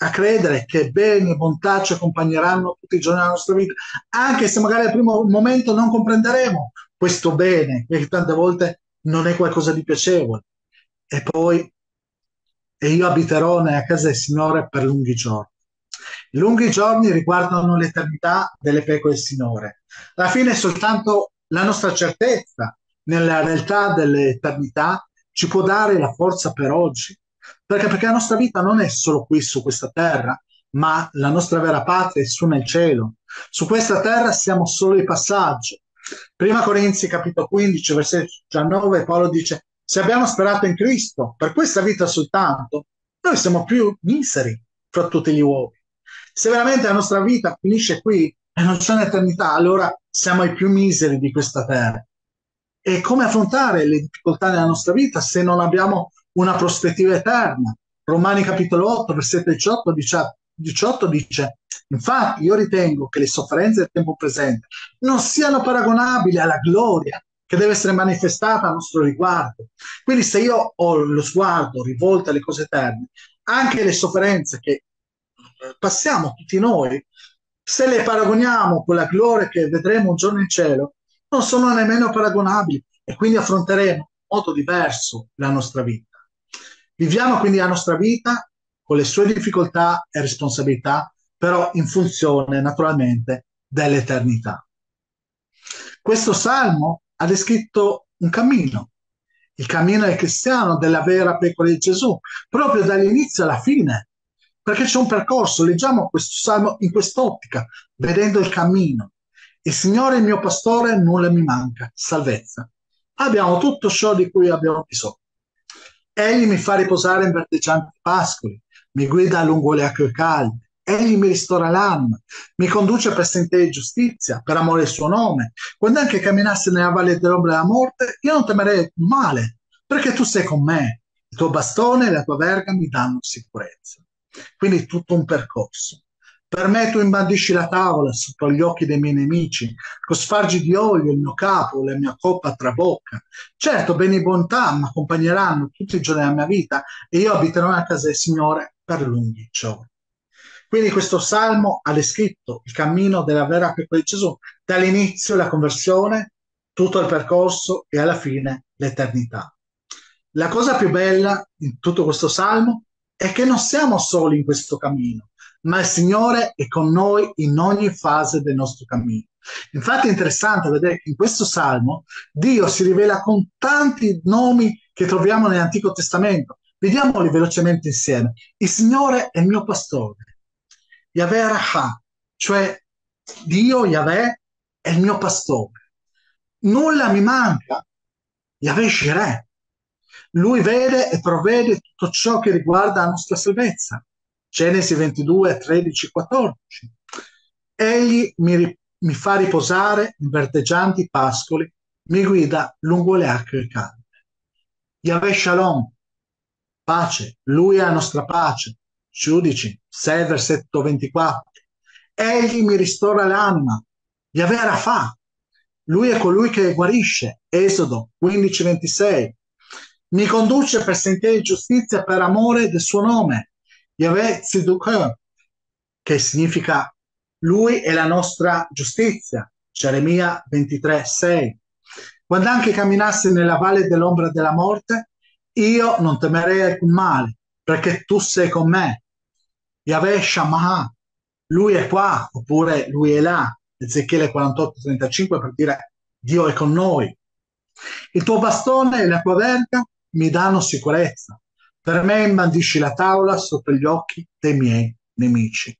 a credere che bene e bontà ci accompagneranno tutti i giorni della nostra vita, anche se magari al primo momento non comprenderemo questo bene, perché tante volte non è qualcosa di piacevole. E poi: e io abiterò nella casa del Signore per lunghi giorni. I lunghi giorni riguardano l'eternità delle pecore del Signore. Alla fine soltanto la nostra certezza nella realtà dell'eternità ci può dare la forza per oggi, perché, perché la nostra vita non è solo qui su questa terra, ma la nostra vera patria è su nel cielo. Su questa terra siamo solo di passaggio. Prima Corinzi capitolo quindici, versetto diciannove, Paolo dice: se abbiamo sperato in Cristo per questa vita soltanto, noi siamo più miseri fra tutti gli uomini. Se veramente la nostra vita finisce qui e non c'è un'eternità, allora siamo i più miseri di questa terra. E come affrontare le difficoltà della nostra vita se non abbiamo una prospettiva eterna? Romani capitolo otto, versetto diciotto dice: Infatti io ritengo che le sofferenze del tempo presente non siano paragonabili alla gloria che deve essere manifestata a nostro riguardo. Quindi se io ho lo sguardo rivolto alle cose eterne, anche le sofferenze che passiamo tutti noi, se le paragoniamo con la gloria che vedremo un giorno in cielo, non sono nemmeno paragonabili, e quindi affronteremo in modo diverso la nostra vita. Viviamo quindi la nostra vita con le sue difficoltà e responsabilità, però in funzione naturalmente dell'eternità. Questo salmo ha descritto un cammino, il cammino del cristiano, della vera pecora di Gesù, proprio dall'inizio alla fine, perché c'è un percorso. Leggiamo questo salmo in quest'ottica, vedendo il cammino. Il Signore è il mio pastore, nulla mi manca, salvezza. Abbiamo tutto ciò di cui abbiamo bisogno. Egli mi fa riposare in verdeggianti pascoli, mi guida lungo le acque calde, Egli mi ristora l'anima, mi conduce per sentieri di giustizia, per amore del suo nome. Quando anche camminasse nella valle dell'ombra della morte, io non temerei male, perché tu sei con me, il tuo bastone e la tua verga mi danno sicurezza. Quindi tutto un percorso. Per me tu imbandisci la tavola sotto gli occhi dei miei nemici, cospargi di olio il mio capo, la mia coppa trabocca. Certo, bene e bontà mi accompagneranno tutti i giorni della mia vita e io abiterò nella casa del Signore per lunghi giorni. Quindi questo salmo ha descritto il cammino della vera pecora di Gesù, dall'inizio la conversione, tutto il percorso e alla fine l'eternità. La cosa più bella in tutto questo salmo è che non siamo soli in questo cammino, ma il Signore è con noi in ogni fase del nostro cammino. Infatti è interessante vedere che in questo salmo Dio si rivela con tanti nomi che troviamo nell'Antico Testamento. Vediamoli velocemente insieme. Il Signore è il mio pastore. Yahweh Raha, cioè Dio, Yahweh, è il mio pastore. Nulla mi manca, Yahweh Shireh. Lui vede e provvede tutto ciò che riguarda la nostra salvezza. Genesi ventidue, tredici, quattordici. Egli mi, mi fa riposare in verdeggianti pascoli, mi guida lungo le acque calde. Yahweh Shalom, pace, Lui è la nostra pace. Giudici sei, versetto ventiquattro. Egli mi ristora l'anima. Yahweh Rafa. Lui è colui che guarisce. Esodo quindici, ventisei. Mi conduce per sentieri di giustizia per amore del suo nome. Yahweh Tzidukah, che significa Lui è la nostra giustizia. Geremia ventitré, sei. Quando anche camminassi nella valle dell'ombra della morte, io non temerei alcun male, perché tu sei con me. Yahweh Shammah, Lui è qua, oppure Lui è là. Ezechiele quarantotto, trentacinque, per dire Dio è con noi. Il tuo bastone e la tua verga mi danno sicurezza. Per me imbandisci la tavola sotto gli occhi dei miei nemici.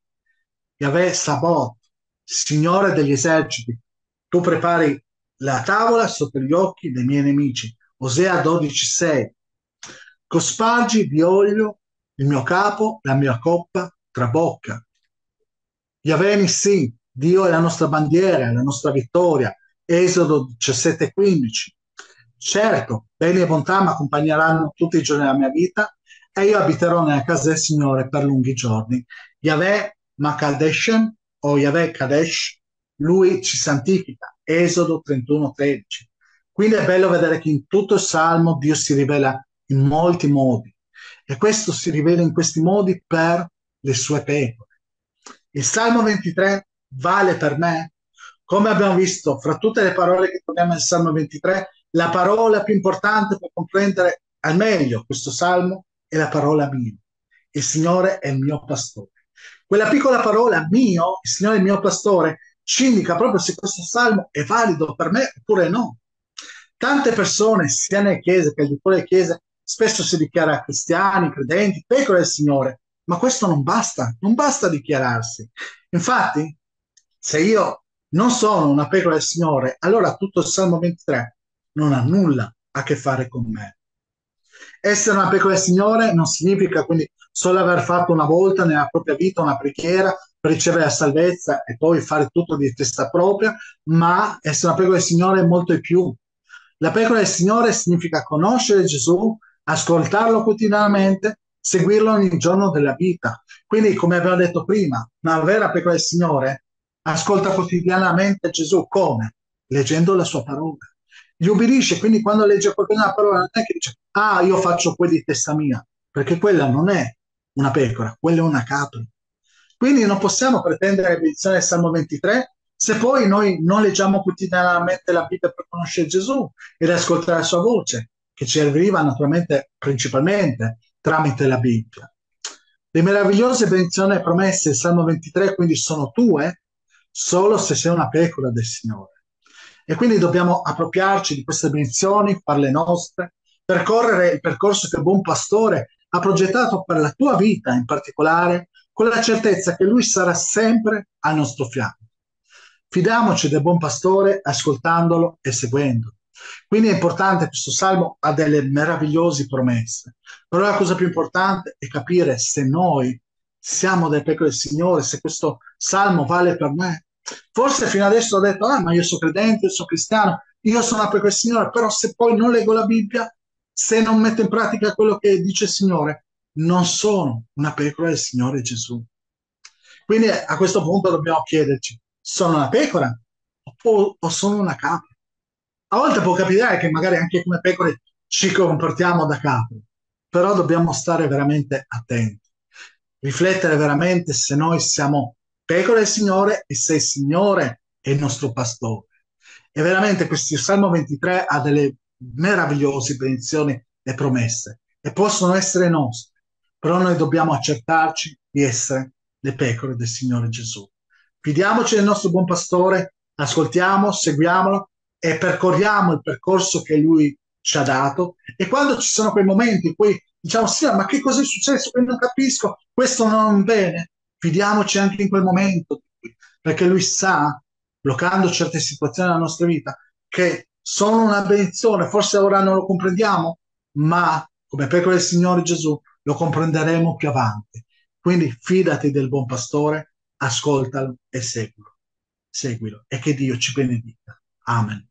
Yahweh Sabot, Signore degli eserciti, tu prepari la tavola sotto gli occhi dei miei nemici. Osea dodici, sei. Cospargi di olio il mio capo, la mia coppa trabocca. Yahweh Nissi, Dio è la nostra bandiera, la nostra vittoria. Esodo diciassette, quindici. Certo, bene e bontà mi accompagneranno tutti i giorni della mia vita e io abiterò nella casa del Signore per lunghi giorni. Yahweh Makadeshem o Yahweh Kadesh, Lui ci santifica. Esodo trentuno, tredici. Quindi è bello vedere che in tutto il Salmo Dio si rivela in molti modi, e questo si rivela in questi modi per le sue pecore. Il Salmo ventitré vale per me. Come abbiamo visto, fra tutte le parole che troviamo nel Salmo ventitré, la parola più importante per comprendere al meglio questo Salmo è la parola mio. Il Signore è il mio pastore. Quella piccola parola mio, il Signore è il mio pastore, ci indica proprio se questo Salmo è valido per me oppure no. Tante persone, sia nelle chiese che al di fuori delle chiese, spesso si dichiara cristiani, credenti, pecore del Signore, ma questo non basta, non basta dichiararsi. Infatti, se io non sono una pecora del Signore, allora tutto il Salmo ventitré non ha nulla a che fare con me. Essere una pecora del Signore non significa quindi solo aver fatto una volta nella propria vita una preghiera per ricevere la salvezza e poi fare tutto di testa propria, ma essere una pecora del Signore è molto di più. La pecora del Signore significa conoscere Gesù, ascoltarlo quotidianamente, seguirlo ogni giorno della vita. Quindi, come abbiamo detto prima, una vera pecora del Signore ascolta quotidianamente Gesù. Come? Leggendo la sua parola. Gli ubbidisce, quindi quando legge qualcosa la parola non è che dice «Ah, io faccio quelli di testa mia», perché quella non è una pecora, quella è una capra. Quindi non possiamo pretendere la benedizione del Salmo ventitré se poi noi non leggiamo quotidianamente la Bibbia per conoscere Gesù ed ascoltare la sua voce, che ci arriva naturalmente principalmente tramite la Bibbia. Le meravigliose benedizioni e promesse del Salmo ventitré quindi sono tue solo se sei una pecora del Signore. E quindi dobbiamo appropriarci di queste benedizioni, farle nostre, percorrere il percorso che il Buon Pastore ha progettato per la tua vita in particolare, con la certezza che Lui sarà sempre al nostro fianco. Fidiamoci del Buon Pastore ascoltandolo e seguendolo. Quindi è importante, questo Salmo ha delle meravigliose promesse, però la cosa più importante è capire se noi siamo delle pecore del Signore, se questo Salmo vale per me. Forse fino adesso ho detto, ah ma io sono credente, io sono cristiano, io sono una pecore del Signore, però se poi non leggo la Bibbia, se non metto in pratica quello che dice il Signore, non sono una pecora del Signore Gesù. Quindi a questo punto dobbiamo chiederci, sono una pecora o, o sono una capra? A volte può capitare che magari anche come pecore ci comportiamo da capre, però dobbiamo stare veramente attenti, riflettere veramente se noi siamo pecore del Signore e se il Signore è il nostro pastore. E veramente questo Salmo ventitré ha delle meravigliose benedizioni e promesse e possono essere nostre, però noi dobbiamo accertarci di essere le pecore del Signore Gesù. Fidiamoci del nostro Buon Pastore, ascoltiamo, seguiamolo e percorriamo il percorso che Lui ci ha dato. E quando ci sono quei momenti in cui diciamo, sì, ma che cosa è successo? Io non capisco, questo non bene. Fidiamoci anche in quel momento, perché Lui sa, bloccando certe situazioni della nostra vita, che sono una benedizione. Forse ora non lo comprendiamo, ma come pecore del Signore Gesù lo comprenderemo più avanti. Quindi fidati del Buon Pastore, ascoltalo e seguilo. Seguilo e che Dio ci benedica. Amen.